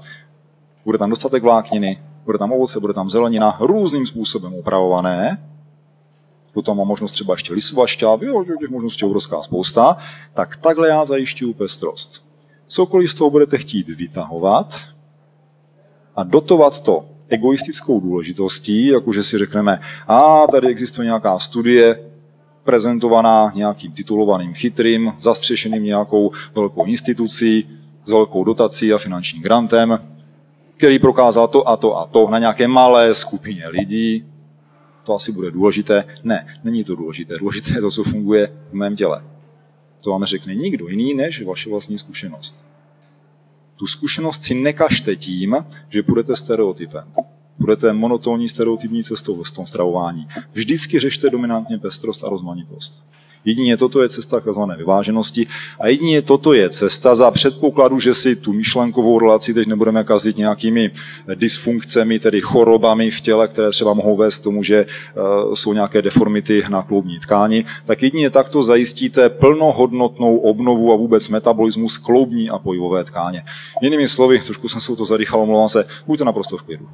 bude tam dostatek vlákniny, bude tam ovoce, bude tam zelenina, různým způsobem upravované. Potom mám možnost třeba ještě lisů a šťávy, jo, těch možností obrovská spousta. Tak takhle já zajišťuju pestrost. Cokoliv z toho budete chtít vytahovat a dotovat to egoistickou důležitostí, jakože si řekneme, a tady existuje nějaká studie prezentovaná nějakým titulovaným chytrým, zastřešeným nějakou velkou institucí, s velkou dotací a finančním grantem, který prokázal to a to a to na nějaké malé skupině lidí. To asi bude důležité. Ne, není to důležité. Důležité je to, co funguje v mém těle. To vám řekne nikdo jiný než vaše vlastní zkušenost. Tu zkušenost si nekažte tím, že budete stereotypem. Budete monotónní stereotypní cestou v tom stravování. Vždycky řešte dominantně pestrost a rozmanitost. Jedině toto je cesta k takzvané vyváženosti a jedině toto je cesta za předpokladu, že si tu myšlenkovou relaci teď nebudeme kazit nějakými dysfunkcemi, tedy chorobami v těle, které třeba mohou vést k tomu, že jsou nějaké deformity na kloubní tkáni, tak jedině takto zajistíte plnohodnotnou obnovu a vůbec metabolismus kloubní a pojivové tkáně. Jinými slovy, trošku jsem se to zarychal, omlouvám se, buďte naprosto v klidu.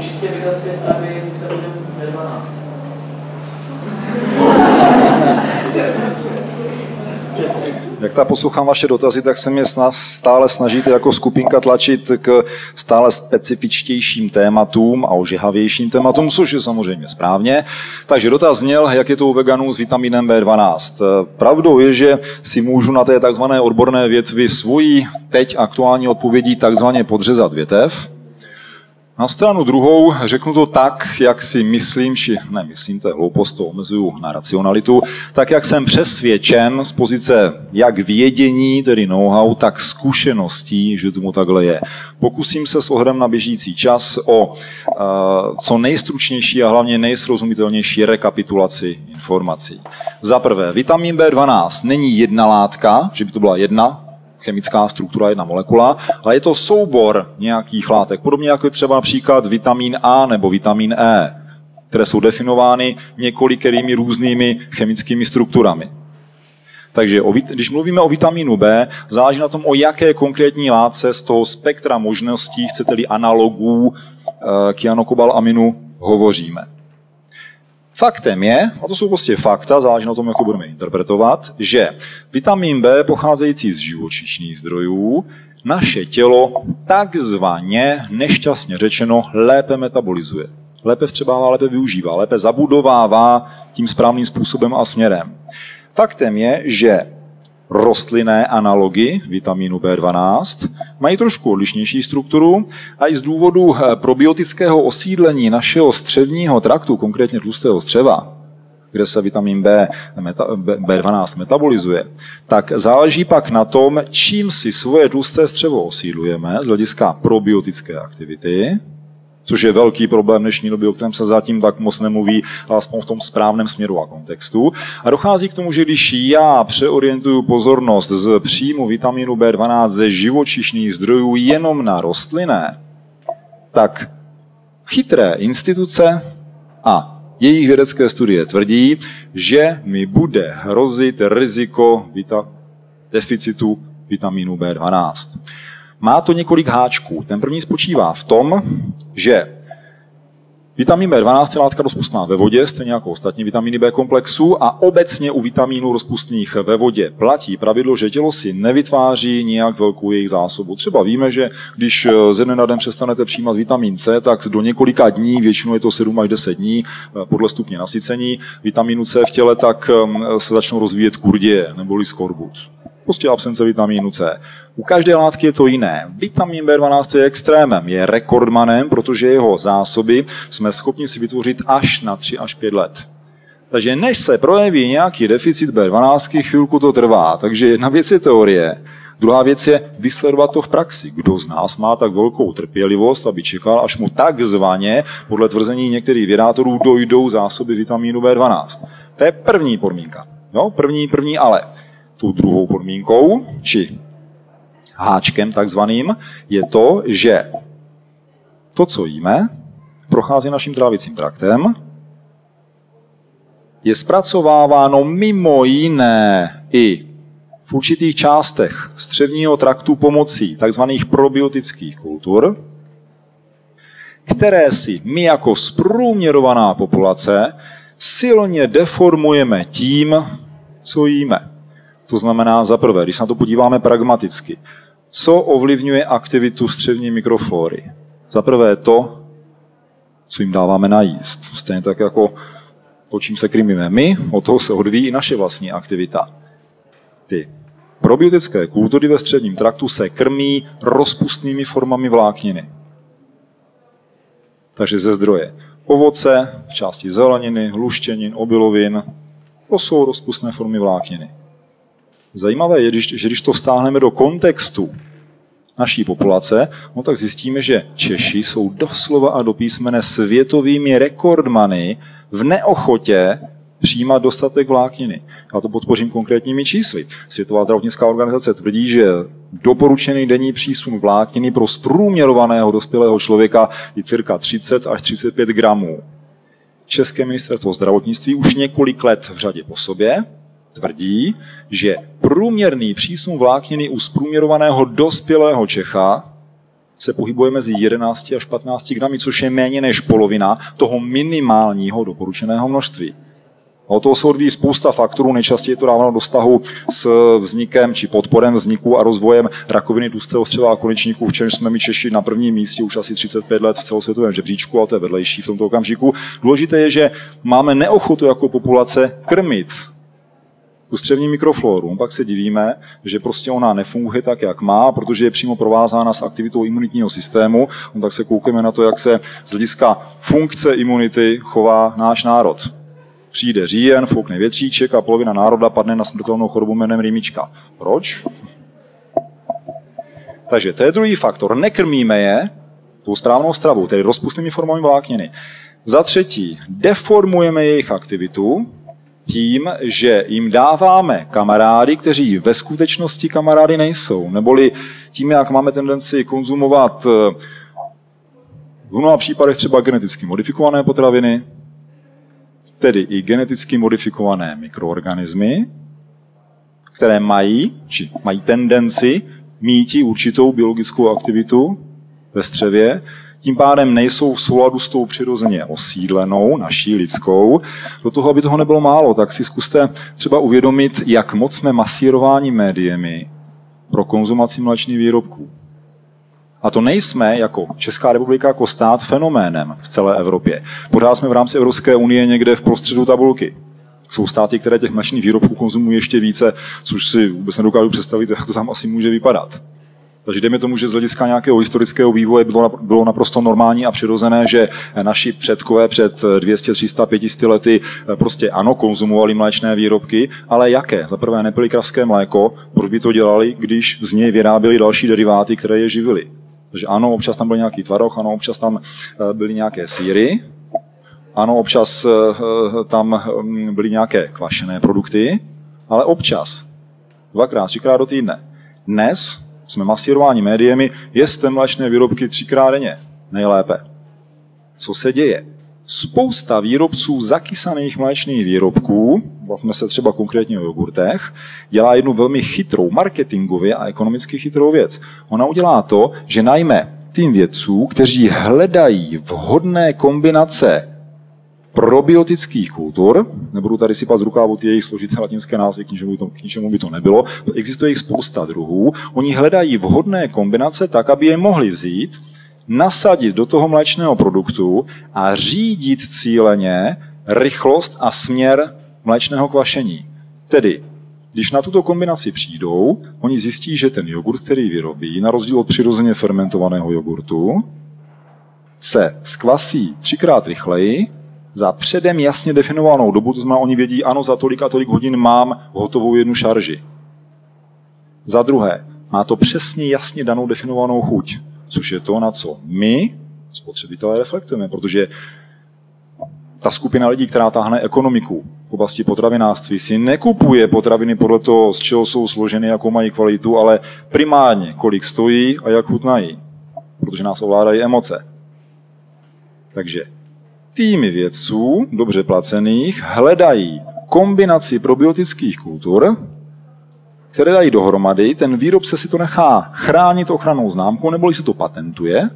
Čistě veganské stravy, s kterou ve dvanáct. Jak ta poslouchám vaše dotazy, tak se mě stále snažíte jako skupinka tlačit k stále specifičtějším tématům a ožehavějším tématům, což je samozřejmě správně. Takže dotaz zněl, jak je to u veganů s vitaminem bé dvanáct. Pravdou je, že si můžu na té takzvané odborné větvi svoji teď aktuální odpovědí takzvaně podřezat větev. Na stranu druhou řeknu to tak, jak si myslím, či ne, myslím, to je hloupost, to omezuju na racionalitu, tak jak jsem přesvědčen z pozice jak vědění, tedy know-how, tak zkušeností, že tomu takhle je. Pokusím se s ohledem na běžící čas o uh, co nejstručnější a hlavně nejsrozumitelnější rekapitulaci informací. Za prvé, vitamin bé dvanáct není jedna látka, že by to byla jedna chemická struktura, jedna molekula, ale je to soubor nějakých látek, podobně jako je třeba například vitamin A nebo vitamin E, které jsou definovány několikerými různými chemickými strukturami. Takže když mluvíme o vitaminu B, záleží na tom, o jaké konkrétní látce z toho spektra možností, chcete-li analogů kyanokobalaminu, hovoříme. Faktem je, a to jsou prostě fakta, záleží na tom, jak to budeme interpretovat, že vitamin B pocházející z živočišných zdrojů naše tělo takzvaně, nešťastně řečeno, lépe metabolizuje. Lépe vstřebává, lépe využívá, lépe zabudovává tím správným způsobem a směrem. Faktem je, že rostlinné analogy vitamínu bé dvanáct mají trošku odlišnější strukturu a i z důvodu probiotického osídlení našeho střevního traktu, konkrétně tlustého střeva, kde se vitamin B, bé dvanáct metabolizuje, tak záleží pak na tom, čím si svoje tlusté střevo osídlujeme z hlediska probiotické aktivity, což je velký problém dnešní doby, o kterém se zatím tak moc nemluví, alespoň v tom správném směru a kontextu. A dochází k tomu, že když já přeorientuju pozornost z příjmu vitamínu bé dvanáct ze živočišných zdrojů jenom na rostlinné, tak chytré instituce a jejich vědecké studie tvrdí, že mi bude hrozit riziko vita- deficitu vitamínu bé dvanáct. Má to několik háčků. Ten první spočívá v tom, že vitamin bé dvanáct je látka rozpustná ve vodě, stejně jako ostatní vitamíny B komplexu, a obecně u vitamínů rozpustných ve vodě platí pravidlo, že tělo si nevytváří nějak velkou jejich zásobu. Třeba víme, že když ze dne na den přestanete přijímat vitamin C, tak do několika dní, většinou je to sedm až deset dní, podle stupně nasycení vitamínu C v těle, tak se začnou rozvíjet kurdie neboli skorbut. Prostě absence vitamínu C. U každé látky je to jiné. Vitamin bé dvanáct je extrémem, je rekordmanem, protože jeho zásoby jsme schopni si vytvořit až na tři až pět let. Takže než se projeví nějaký deficit bé dvanáct, chvilku to trvá. Takže jedna věc je teorie, druhá věc je vysledovat to v praxi. Kdo z nás má tak velkou trpělivost, aby čekal, až mu takzvaně, podle tvrzení některých vědátorů, dojdou zásoby vitamínu bé dvanáct. To je první podmínka. Jo? První, první ale. Tou druhou podmínkou, či háčkem takzvaným, je to, že to, co jíme, prochází naším trávicím traktem, je zpracováváno mimo jiné i v určitých částech střevního traktu pomocí takzvaných probiotických kultur, které si my jako zprůměrovaná populace silně deformujeme tím, co jíme. To znamená za prvé, když se na to podíváme pragmaticky, co ovlivňuje aktivitu střevní mikroflóry? Za prvé to, co jim dáváme najíst. Stejně tak jako to, čím se krmíme my, od toho se odvíjí i naše vlastní aktivita. Ty probiotické kultury ve střevním traktu se krmí rozpustnými formami vlákniny. Takže ze zdroje ovoce, v části zeleniny, luštěnin, obilovin, to jsou rozpustné formy vlákniny. Zajímavé je, že když to vztáhneme do kontextu naší populace, no tak zjistíme, že Češi jsou doslova a do písmene světovými rekordmany v neochotě přijímat dostatek vlákniny. Já to podpořím konkrétními čísly. Světová zdravotnická organizace tvrdí, že doporučený denní přísun vlákniny pro zprůměrovaného dospělého člověka je cirka třicet až třicet pět gramů. České ministerstvo zdravotnictví už několik let v řadě po sobě tvrdí, že průměrný přísun vlákniny u zprůměrovaného dospělého Čecha se pohybuje mezi jedenácti až patnácti gramy, což je méně než polovina toho minimálního doporučeného množství. Od toho se odvíjí spousta faktorů, nejčastěji je to dáváno do vztahu s vznikem či podporem vzniku a rozvojem rakoviny tlustého střeva a konečníku, v čemž jsme my Češi na prvním místě už asi třicet pět let v celosvětovém žebříčku, a to je vedlejší v tomto okamžiku. Důležité je, že máme neochotu jako populace krmit ústřevní mikroflóru. Pak se divíme, že prostě ona nefunguje tak, jak má, protože je přímo provázána s aktivitou imunitního systému. No, tak se koukneme na to, jak se z hlediska funkce imunity chová náš národ. Přijde říjen, foukne větříček a polovina národa padne na smrtelnou chorobu jménem rýmička. Proč? Takže to je druhý faktor. Nekrmíme je tou správnou stravou, tedy rozpustnými formami vlákniny. Za třetí, deformujeme jejich aktivitu tím, že jim dáváme kamarády, kteří ve skutečnosti kamarády nejsou. Neboli tím, jak máme tendenci konzumovat v mnoha případech třeba geneticky modifikované potraviny, tedy i geneticky modifikované mikroorganismy, které mají, či mají tendenci mít určitou biologickou aktivitu ve střevě, tím pádem nejsou v souladu s tou přirozeně osídlenou, naší lidskou. Do toho, aby toho nebylo málo, tak si zkuste třeba uvědomit, jak moc jsme masírováni médiemi pro konzumaci mléčných výrobků. A to nejsme jako Česká republika, jako stát, fenoménem v celé Evropě. Pořád jsme v rámci Evropské unie někde v prostředu tabulky. Jsou státy, které těch mléčných výrobků konzumují ještě více, což si vůbec nedokážu představit, jak to tam asi může vypadat. Takže dejme tomu, že z hlediska nějakého historického vývoje bylo naprosto normální a přirozené, že naši předkové před dvě stě, tři sta, pět set lety prostě ano, konzumovali mléčné výrobky, ale jaké? Za prvé nepili kravské mléko, proč by to dělali, když z něj vyráběli další deriváty, které je živily? Takže ano, občas tam byl nějaký tvaroh, ano, občas tam byly nějaké sýry, ano, občas tam byly nějaké kvašené produkty, ale občas, dvakrát, třikrát do týdne. Dnes jsme masírováni médiemi, jeste mléčné výrobky třikrát denně, nejlépe. Co se děje? Spousta výrobců zakysaných mléčných výrobků, bavíme se třeba konkrétně o jogurtech, dělá jednu velmi chytrou, marketingově a ekonomicky chytrou věc. Ona udělá to, že najme tým vědců, kteří hledají vhodné kombinace probiotických kultur, nebudu tady sypat z rukávu ty jejich složité latinské názvy, k ničemu, to, k ničemu by to nebylo, existuje jich spousta druhů, oni hledají vhodné kombinace tak, aby je mohli vzít, nasadit do toho mléčného produktu a řídit cíleně rychlost a směr mléčného kvašení. Tedy, když na tuto kombinaci přijdou, oni zjistí, že ten jogurt, který vyrobí, na rozdíl od přirozeně fermentovaného jogurtu, se zkvasí třikrát rychleji za předem jasně definovanou dobu, to znamená, oni vědí, ano, za tolik a tolik hodin mám hotovou jednu šarži. Za druhé, má to přesně jasně danou definovanou chuť, což je to, na co my, spotřebitelé, reflektujeme, protože ta skupina lidí, která táhne ekonomiku v oblasti potravinářství, si nekupuje potraviny podle toho, z čeho jsou složeny, jakou mají kvalitu, ale primárně, kolik stojí a jak chutnají, protože nás ovládají emoce. Takže týmy vědců, dobře placených, hledají kombinaci probiotických kultur, které dají dohromady, ten výrobce si to nechá chránit ochrannou známkou, neboli se to patentuje,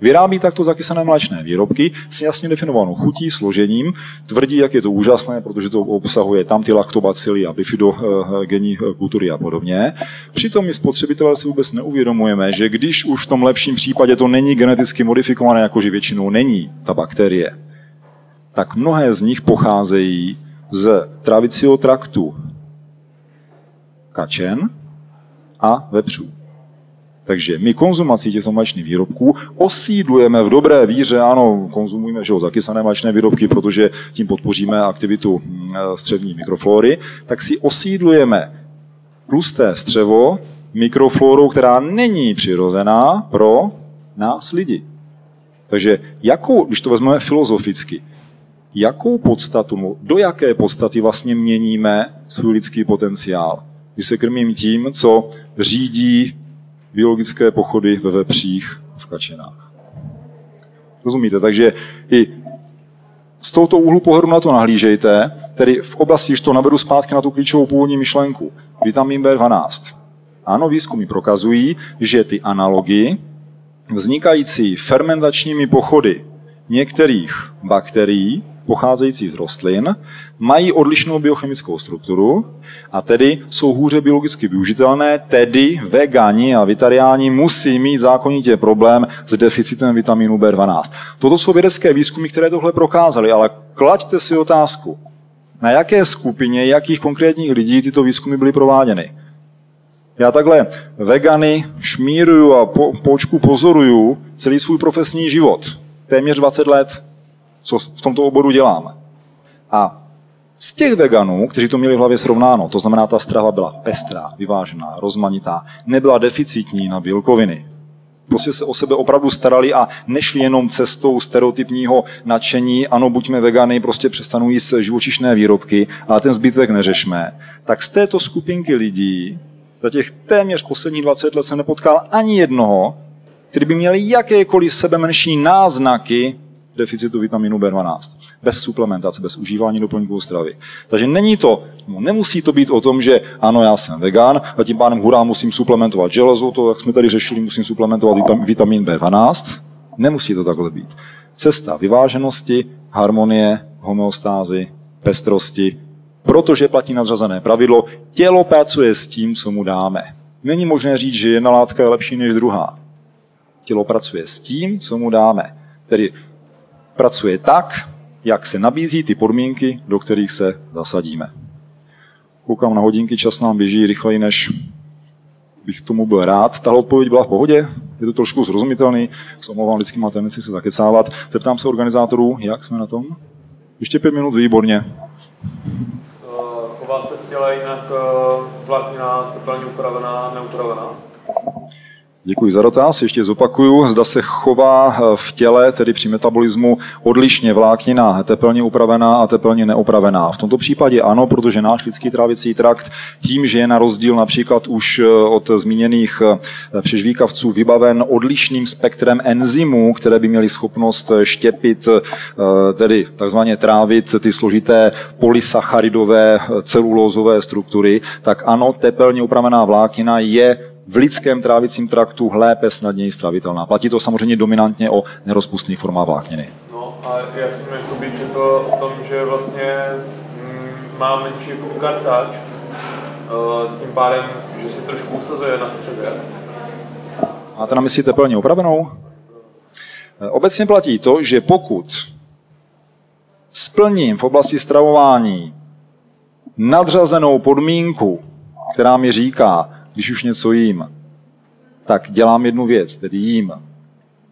vyrábí takto zakysané mléčné výrobky s jasně definovanou chutí, složením, tvrdí, jak je to úžasné, protože to obsahuje tam ty laktobacily a bifidogenní kultury a podobně. Přitom my spotřebitelé si vůbec neuvědomujeme, že když už v tom lepším případě to není geneticky modifikované, jakože většinou není ta bakterie, tak mnohé z nich pocházejí z trávicího traktu kačen a vepřů. Takže my konzumací těchto mléčných výrobků osídlujeme v dobré víře, ano, konzumujeme že ho, zakysané mléčné výrobky, protože tím podpoříme aktivitu střevní mikroflóry, tak si osídlujeme tlusté střevo mikroflórou, která není přirozená pro nás lidi. Takže jakou, když to vezmeme filozoficky, jakou podstatu, do jaké podstaty vlastně měníme svůj lidský potenciál? Když se krmím tím, co řídí biologické pochody ve vepřích v kačenách. Rozumíte? Takže i z tohoto úhlu pohledu na to nahlížejte, tedy v oblasti, když to naberu zpátky na tu klíčovou původní myšlenku, vitamin bé dvanáct a Ano, výzkumy prokazují, že ty analogy vznikající fermentačními pochody některých bakterií pocházející z rostlin mají odlišnou biochemickou strukturu a tedy jsou hůře biologicky využitelné, tedy vegani a vitariáni musí mít zákonitě problém s deficitem vitamínu bé dvanáct. Toto jsou vědecké výzkumy, které tohle prokázaly, ale klaďte si otázku, na jaké skupině, jakých konkrétních lidí tyto výzkumy byly prováděny. Já takhle vegany šmíruju a po, poučku pozoruju celý svůj profesní život. Téměř dvacet let, co v tomto oboru dělám. A z těch veganů, kteří to měli v hlavě srovnáno, to znamená, ta strava byla pestrá, vyvážená, rozmanitá, nebyla deficitní na bílkoviny. Prostě se o sebe opravdu starali a nešli jenom cestou stereotypního nadšení, ano, buďme vegany, prostě přestanou jíst živočišné výrobky, ale ten zbytek neřešme. Tak z této skupinky lidí za těch téměř posledních dvacet let jsem nepotkal ani jednoho, který by měl jakékoliv sebe menší náznaky deficitu vitaminu bé dvanáct. Bez suplementace, bez užívání doplňků stravy. Takže není to, no nemusí to být o tom, že ano, já jsem vegan a tím pádem hurá musím suplementovat železo, to, jak jsme tady řešili, musím suplementovat vitamin bé dvanáct. Nemusí to takhle být. Cesta vyváženosti, harmonie, homeostázy, pestrosti, protože platí nadřazené pravidlo, tělo pracuje s tím, co mu dáme. Není možné říct, že jedna látka je lepší než druhá. Tělo pracuje s tím, co mu dáme. Tedy pracuje tak, jak se nabízí ty podmínky, do kterých se zasadíme. Koukám na hodinky, čas nám běží rychleji, než bych tomu byl rád. Tahle odpověď byla v pohodě, je to trošku srozumitelný, se omlouvám, vždycky má tendenci se zakecávat. Zeptám se organizátorů, jak jsme na tom? Ještě pět minut, výborně. Chová se těla jinak vláknina, tepelně upravená, neupravená? Děkuji za dotaz, ještě zopakuju. Zda se chová v těle, tedy při metabolismu, odlišně vláknina tepelně upravená a tepelně neopravená. V tomto případě ano, protože náš lidský trávicí trakt tím, že je na rozdíl například už od zmíněných přežvíkavců vybaven odlišným spektrem enzymů, které by měly schopnost štěpit, tedy takzvaně trávit ty složité polysacharidové celulózové struktury, tak ano, tepelně upravená vláknina je v lidském trávicím traktu lépe snadněji stravitelná. Platí to samozřejmě dominantně o nerozpustných formách vlákniny. No a já si myslím, že to o tom, že vlastně má menší kartáč, tím pádem, že si trošku usazuje na středě. Máte na mysli tepelně upravenou? Obecně platí to, že pokud splním v oblasti stravování nadřazenou podmínku, která mi říká, když už něco jím, tak dělám jednu věc, tedy jím.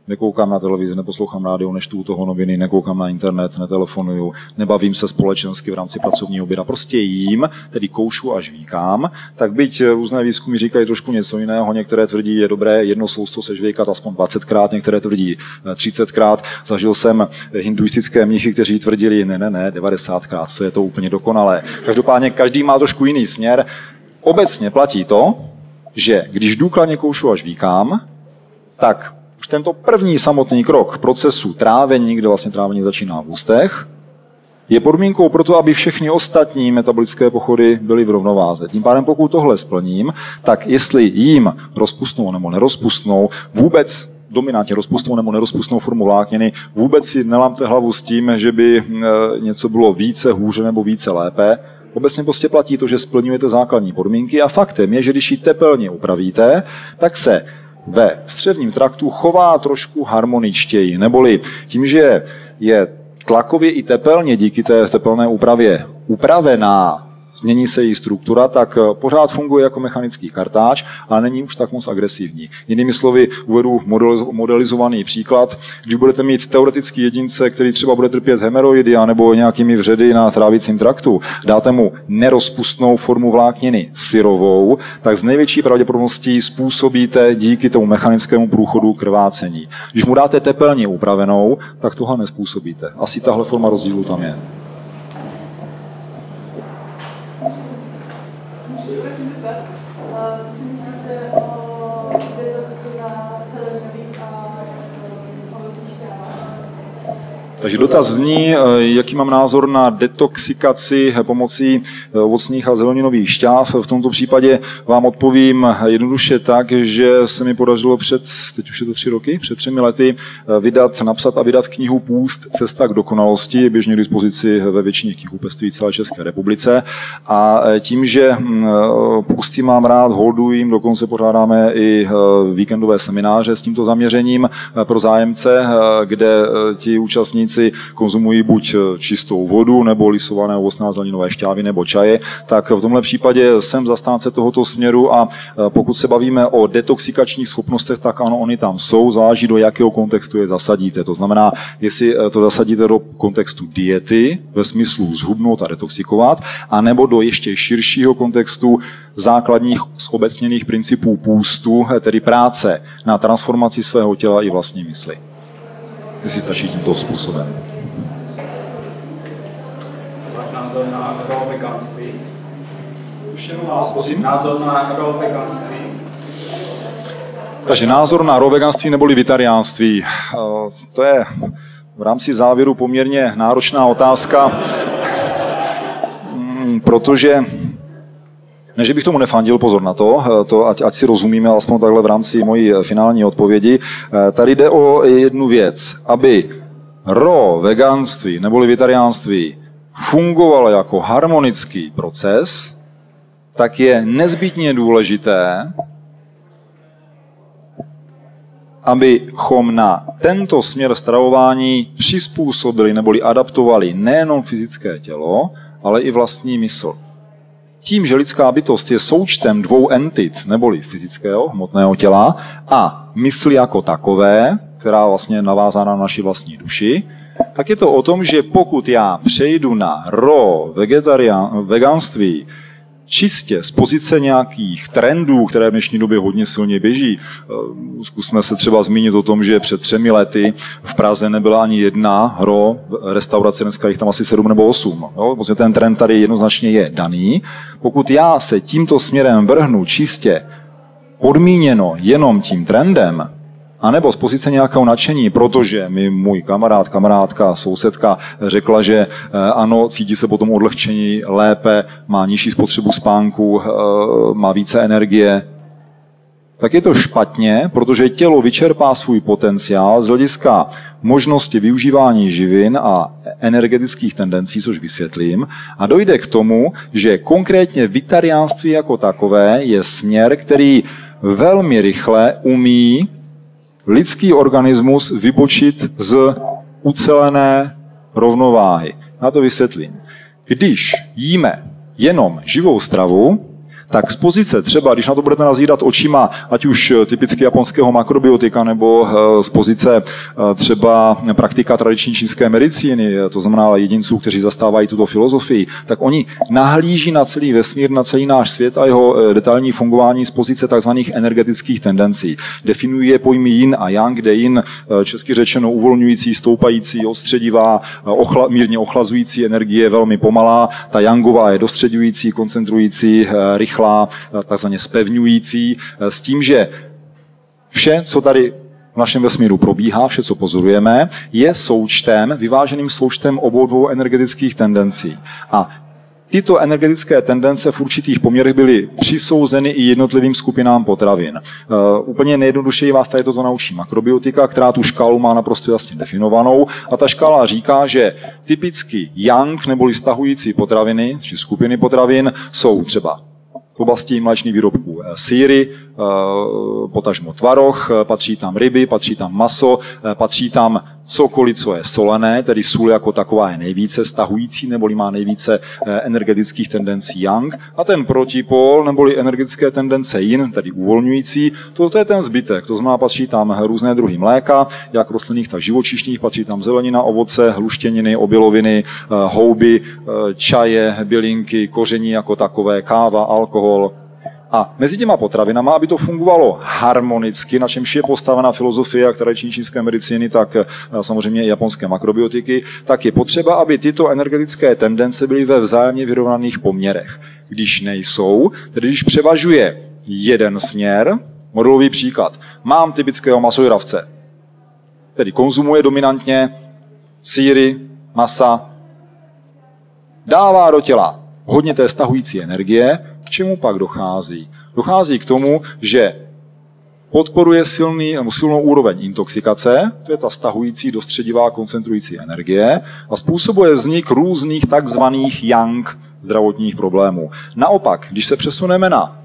Nekoukám na televizi, neposlouchám rádio, nečtu toho noviny, nekoukám na internet, netelefonuju, nebavím se společensky v rámci pracovního oběda. Prostě jím, tedy koušu a žvíkám, tak byť různé výzkumy říkají trošku něco jiného, některé tvrdí, je dobré jedno sousto sežvíkat aspoň dvacetkrát, některé tvrdí třicetkrát. Zažil jsem hinduistické mnichy, kteří tvrdili, ne, ne, ne, devadesátkrát, to je to úplně dokonalé. Každopádně každý má trošku jiný směr. Obecně platí to, že když důkladně koušu a žvíkám, tak už tento první samotný krok procesu trávení, kde vlastně trávení začíná v ústech, je podmínkou pro to, aby všechny ostatní metabolické pochody byly v rovnováze. Tím pádem, pokud tohle splním, tak jestli jím rozpustnou nebo nerozpustnou, vůbec dominantně rozpustnou nebo nerozpustnou formu vlákniny, vůbec si nelámte hlavu s tím, že by něco bylo více hůře nebo více lépe. Obecně prostě platí to, že splňujete základní podmínky a faktem je, že když ji tepelně upravíte, tak se ve střevním traktu chová trošku harmoničtěji, neboli tím, že je tlakově i tepelně díky té tepelné úpravě upravená, změní se její struktura, tak pořád funguje jako mechanický kartáč, ale není už tak moc agresivní. Jinými slovy, uvedu modelizovaný příklad. Když budete mít teoretický jedince, který třeba bude trpět hemeroidy anebo nějakými vředy na trávicím traktu, dáte mu nerozpustnou formu vlákniny syrovou, tak s největší pravděpodobností způsobíte díky tomu mechanickému průchodu krvácení. Když mu dáte tepelně upravenou, tak tohle nespůsobíte. Asi tahle forma rozdílu tam je. Takže dotaz zní, jaký mám názor na detoxikaci pomocí ovocných a zeleninových šťáv. V tomto případě vám odpovím jednoduše tak, že se mi podařilo před, teď už je to tři roky, před třemi lety vydat, napsat a vydat knihu Půst cesta k dokonalosti, je běžně k dispozici ve většině knihkupectví celé České republice. A tím, že půsty mám rád, holdujím, dokonce pořádáme i víkendové semináře s tímto zaměřením pro zájemce, kde ti účastníci konzumují buď čistou vodu, nebo lisované ovocná zeleninové šťávy, nebo čaje, tak v tomhle případě jsem zastánce tohoto směru a pokud se bavíme o detoxikačních schopnostech, tak ano, oni tam jsou, záleží do jakého kontextu je zasadíte. To znamená, jestli to zasadíte do kontextu diety, ve smyslu zhubnout a detoxikovat, anebo do ještě širšího kontextu základních zobecněných principů půstu, tedy práce na transformaci svého těla i vlastní mysli. Ty si stačí tímto způsobem. Váš názor na agroveganství? Ještě vás, prosím. Názor na agroveganství? Takže názor na agroveganství neboli vegetariánství. To je v rámci závěru poměrně náročná otázka, protože ne, že bych tomu nefandil, pozor na to, to ať, ať si rozumíme, alespoň takhle v rámci mojí finální odpovědi. Tady jde o jednu věc, aby ro veganství neboli vegetariánství fungovalo jako harmonický proces, tak je nezbytně důležité, abychom na tento směr stravování přizpůsobili neboli adaptovali nejenom fyzické tělo, ale i vlastní mysl. Tím, že lidská bytost je součtem dvou entit, neboli fyzického, hmotného těla a mysli jako takové, která vlastně je navázána na naši vlastní duši, tak je to o tom, že pokud já přejdu na raw veganství čistě z pozice nějakých trendů, které v dnešní době hodně silně běží, zkusme se třeba zmínit o tom, že před třemi lety v Praze nebyla ani jedna raw restaurace, dneska jich tam asi sedm nebo osm. Jo? Protože ten trend tady jednoznačně je daný. Pokud já se tímto směrem vrhnu čistě podmíněno jenom tím trendem, anebo z pozice nějakého nadšení, protože mi můj kamarád, kamarádka, sousedka řekla, že ano, cítí se potom odlehčení lépe, má nižší spotřebu spánku, má více energie, tak je to špatně, protože tělo vyčerpá svůj potenciál z hlediska možnosti využívání živin a energetických tendencí, což vysvětlím, a dojde k tomu, že konkrétně vegetariánství jako takové je směr, který velmi rychle umí lidský organismus vybočit z ucelené rovnováhy. Já to vysvětlím. Když jíme jenom živou stravu, tak z pozice třeba, když na to budete nazírat očima, ať už typicky japonského makrobiotika, nebo z pozice třeba praktika tradiční čínské medicíny, to znamená jedinců, kteří zastávají tuto filozofii, tak oni nahlíží na celý vesmír, na celý náš svět a jeho detailní fungování z pozice tzv. Energetických tendencí. Definují je pojmy yin a yang, kde yin, česky řečeno, uvolňující, stoupající, ostředivá, ochla, mírně ochlazující energie, velmi pomalá, ta yangová je dostředující, koncentrující, rychlá, takzvaně spevňující, s tím, že vše, co tady v našem vesmíru probíhá, vše, co pozorujeme, je součtem, vyváženým součtem obou dvou energetických tendencí. A tyto energetické tendence v určitých poměrech byly přisouzeny i jednotlivým skupinám potravin. Úplně nejjednodušeji vás tady toto naučí makrobiotika, která tu škálu má naprosto jasně definovanou. A ta škála říká, že typicky yang, neboli stahující potraviny, či skupiny potravin, jsou třeba v oblasti mléčných výrobků sýry, potažmo tvaroh, patří tam ryby, patří tam maso, patří tam cokoliv, co je solené, tedy sůl jako taková je nejvíce stahující, neboli má nejvíce energetických tendencí yang, a ten protipol, neboli energetické tendence yin, tedy uvolňující, to je ten zbytek, to znamená, patří tam různé druhy mléka, jak rostlinných, tak živočišných, patří tam zelenina, ovoce, hluštěniny, obiloviny, houby, čaje, bylinky, koření jako takové, káva, alkohol. A mezi těma potravinama, aby to fungovalo harmonicky, na čemž je postavena filozofie jak tradiční čínské medicíny, tak samozřejmě i japonské makrobiotiky, tak je potřeba, aby tyto energetické tendence byly ve vzájemně vyrovnaných poměrech. Když nejsou, tedy když převažuje jeden směr, modelový příklad, mám typického masojravce, tedy konzumuje dominantně sýry, masa, dává do těla hodně té stahující energie, k čemu pak dochází? Dochází k tomu, že podporuje silný, nebo silnou úroveň intoxikace, to je ta stahující, dostředivá, koncentrující energie, a způsobuje vznik různých takzvaných yang zdravotních problémů. Naopak, když se přesuneme na,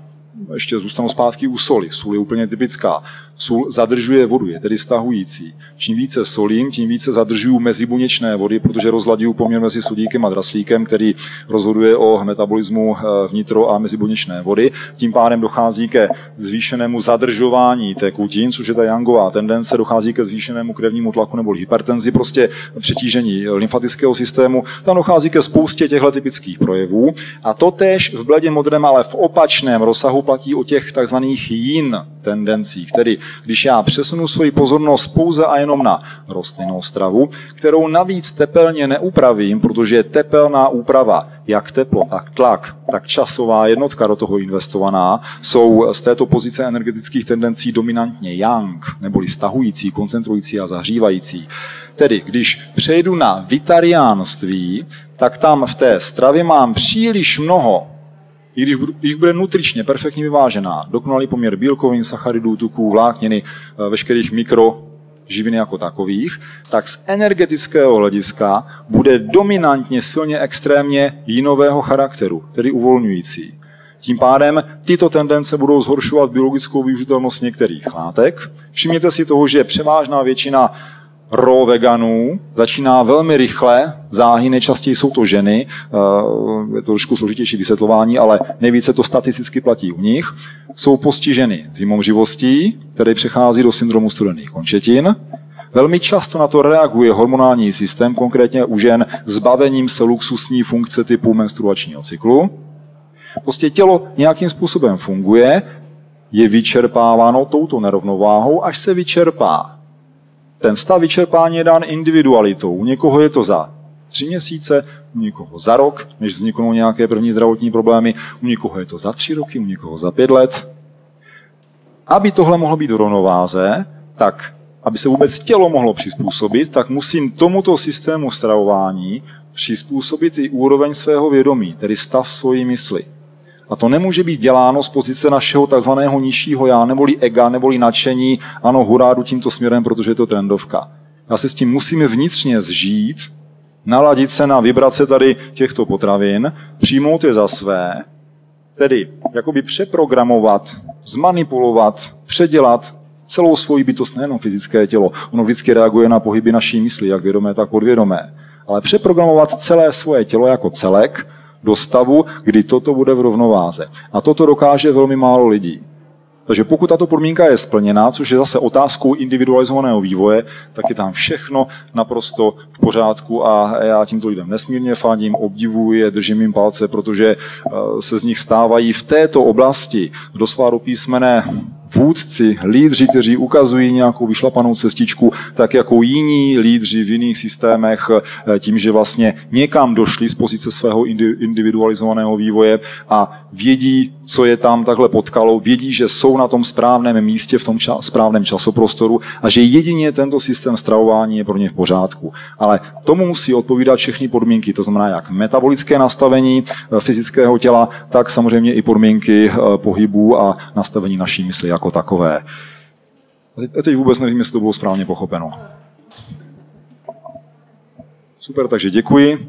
ještě zůstanou zpátky u soli, sůl je úplně typická, sůl zadržuje vodu, je tedy stahující. Čím více solím, tím více zadržují mezibuněčné vody, protože rozladují poměr mezi sodíkem a draslíkem, který rozhoduje o metabolismu vnitro a mezibuněčné vody. Tím pádem dochází ke zvýšenému zadržování tekutin, což je ta yangová tendence, dochází ke zvýšenému krevnímu tlaku nebo hypertenzi, prostě přetížení lymfatického systému. Tam dochází ke spoustě těchto typických projevů. A to též v bledě modrém, ale v opačném rozsahu platí o těch takzvaných yin tendencích, tedy když já přesunu svoji pozornost pouze a jenom na rostlinnou stravu, kterou navíc tepelně neupravím, protože tepelná úprava, jak teplo, tak tlak, tak časová jednotka do toho investovaná, jsou z této pozice energetických tendencí dominantně yang, neboli stahující, koncentrující a zahřívající. Tedy když přejdu na vegetariánství, tak tam v té stravě mám příliš mnoho, i když, když bude nutričně perfektně vyvážená, dokonalý poměr bílkovin, sacharidů, tuků, vlákniny, veškerých mikroživin jako takových, tak z energetického hlediska bude dominantně silně extrémně jinového charakteru, tedy uvolňující. Tím pádem tyto tendence budou zhoršovat biologickou využitelnost některých látek. Všimněte si toho, že převážná většina raw veganů začíná velmi rychle, záhy, nejčastěji jsou to ženy, je to trošku složitější vysvětlování, ale nejvíce to statisticky platí u nich, jsou postiženy zimomřivostí, který přechází do syndromu studených končetin. Velmi často na to reaguje hormonální systém, konkrétně u žen zbavením se luxusní funkce typu menstruačního cyklu. Prostě tělo nějakým způsobem funguje, je vyčerpáváno touto nerovnováhou, až se vyčerpá. Ten stav vyčerpání je dán individualitou. U někoho je to za tři měsíce, u někoho za rok, než vzniknou nějaké první zdravotní problémy, u někoho je to za tři roky, u někoho za pět let. Aby tohle mohlo být v rovnováze, tak aby se vůbec tělo mohlo přizpůsobit, tak musím tomuto systému stravování přizpůsobit i úroveň svého vědomí, tedy stav svojí mysli. A to nemůže být děláno z pozice našeho takzvaného nižšího já, neboli ega, neboli nadšení, ano, hurá, jdu tímto směrem, protože je to trendovka. Já se s tím musíme vnitřně zžít, naladit se na vibrace tady těchto potravin, přijmout je za své, tedy jakoby přeprogramovat, zmanipulovat, předělat celou svoji bytost, nejenom fyzické tělo, ono vždycky reaguje na pohyby naší mysli, jak vědomé, tak podvědomé, ale přeprogramovat celé svoje tělo jako celek, do stavu, kdy toto bude v rovnováze. A toto dokáže velmi málo lidí. Takže pokud tato podmínka je splněná, což je zase otázkou individualizovaného vývoje, tak je tam všechno naprosto v pořádku a já tímto lidem nesmírně fandím, obdivuji je, držím jim palce, protože se z nich stávají v této oblasti dosváropísmené vůdci, lídři, kteří ukazují nějakou vyšlapanou cestičku, tak jako jiní lídři v jiných systémech, tím, že vlastně někam došli z pozice svého individualizovaného vývoje a vědí, co je tam takhle potkalo, vědí, že jsou na tom správném místě, v tom ča- správném časoprostoru a že jedině tento systém stravování je pro ně v pořádku. Ale tomu musí odpovídat všechny podmínky, to znamená jak metabolické nastavení fyzického těla, tak samozřejmě i podmínky pohybu a nastavení naší mysli jako takové. A teď vůbec nevím, jestli to bylo správně pochopeno. Super, takže děkuji.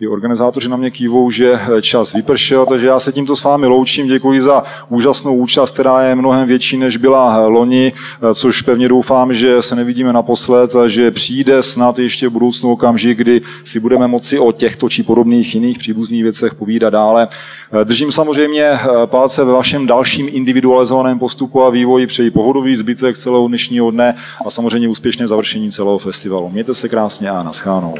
I organizátoři na mě kývou, že čas vypršel, takže já se tímto s vámi loučím. Děkuji za úžasnou účast, která je mnohem větší, než byla loni, což pevně doufám, že se nevidíme naposled a že přijde snad ještě v budoucnu okamžik, kdy si budeme moci o těchto či podobných jiných příbuzných věcech povídat dále. Držím samozřejmě palce ve vašem dalším individualizovaném postupu a vývoji, přeji pohodový zbytek celého dnešního dne a samozřejmě úspěšné završení celého festivalu. Mějte se krásně a naschánou.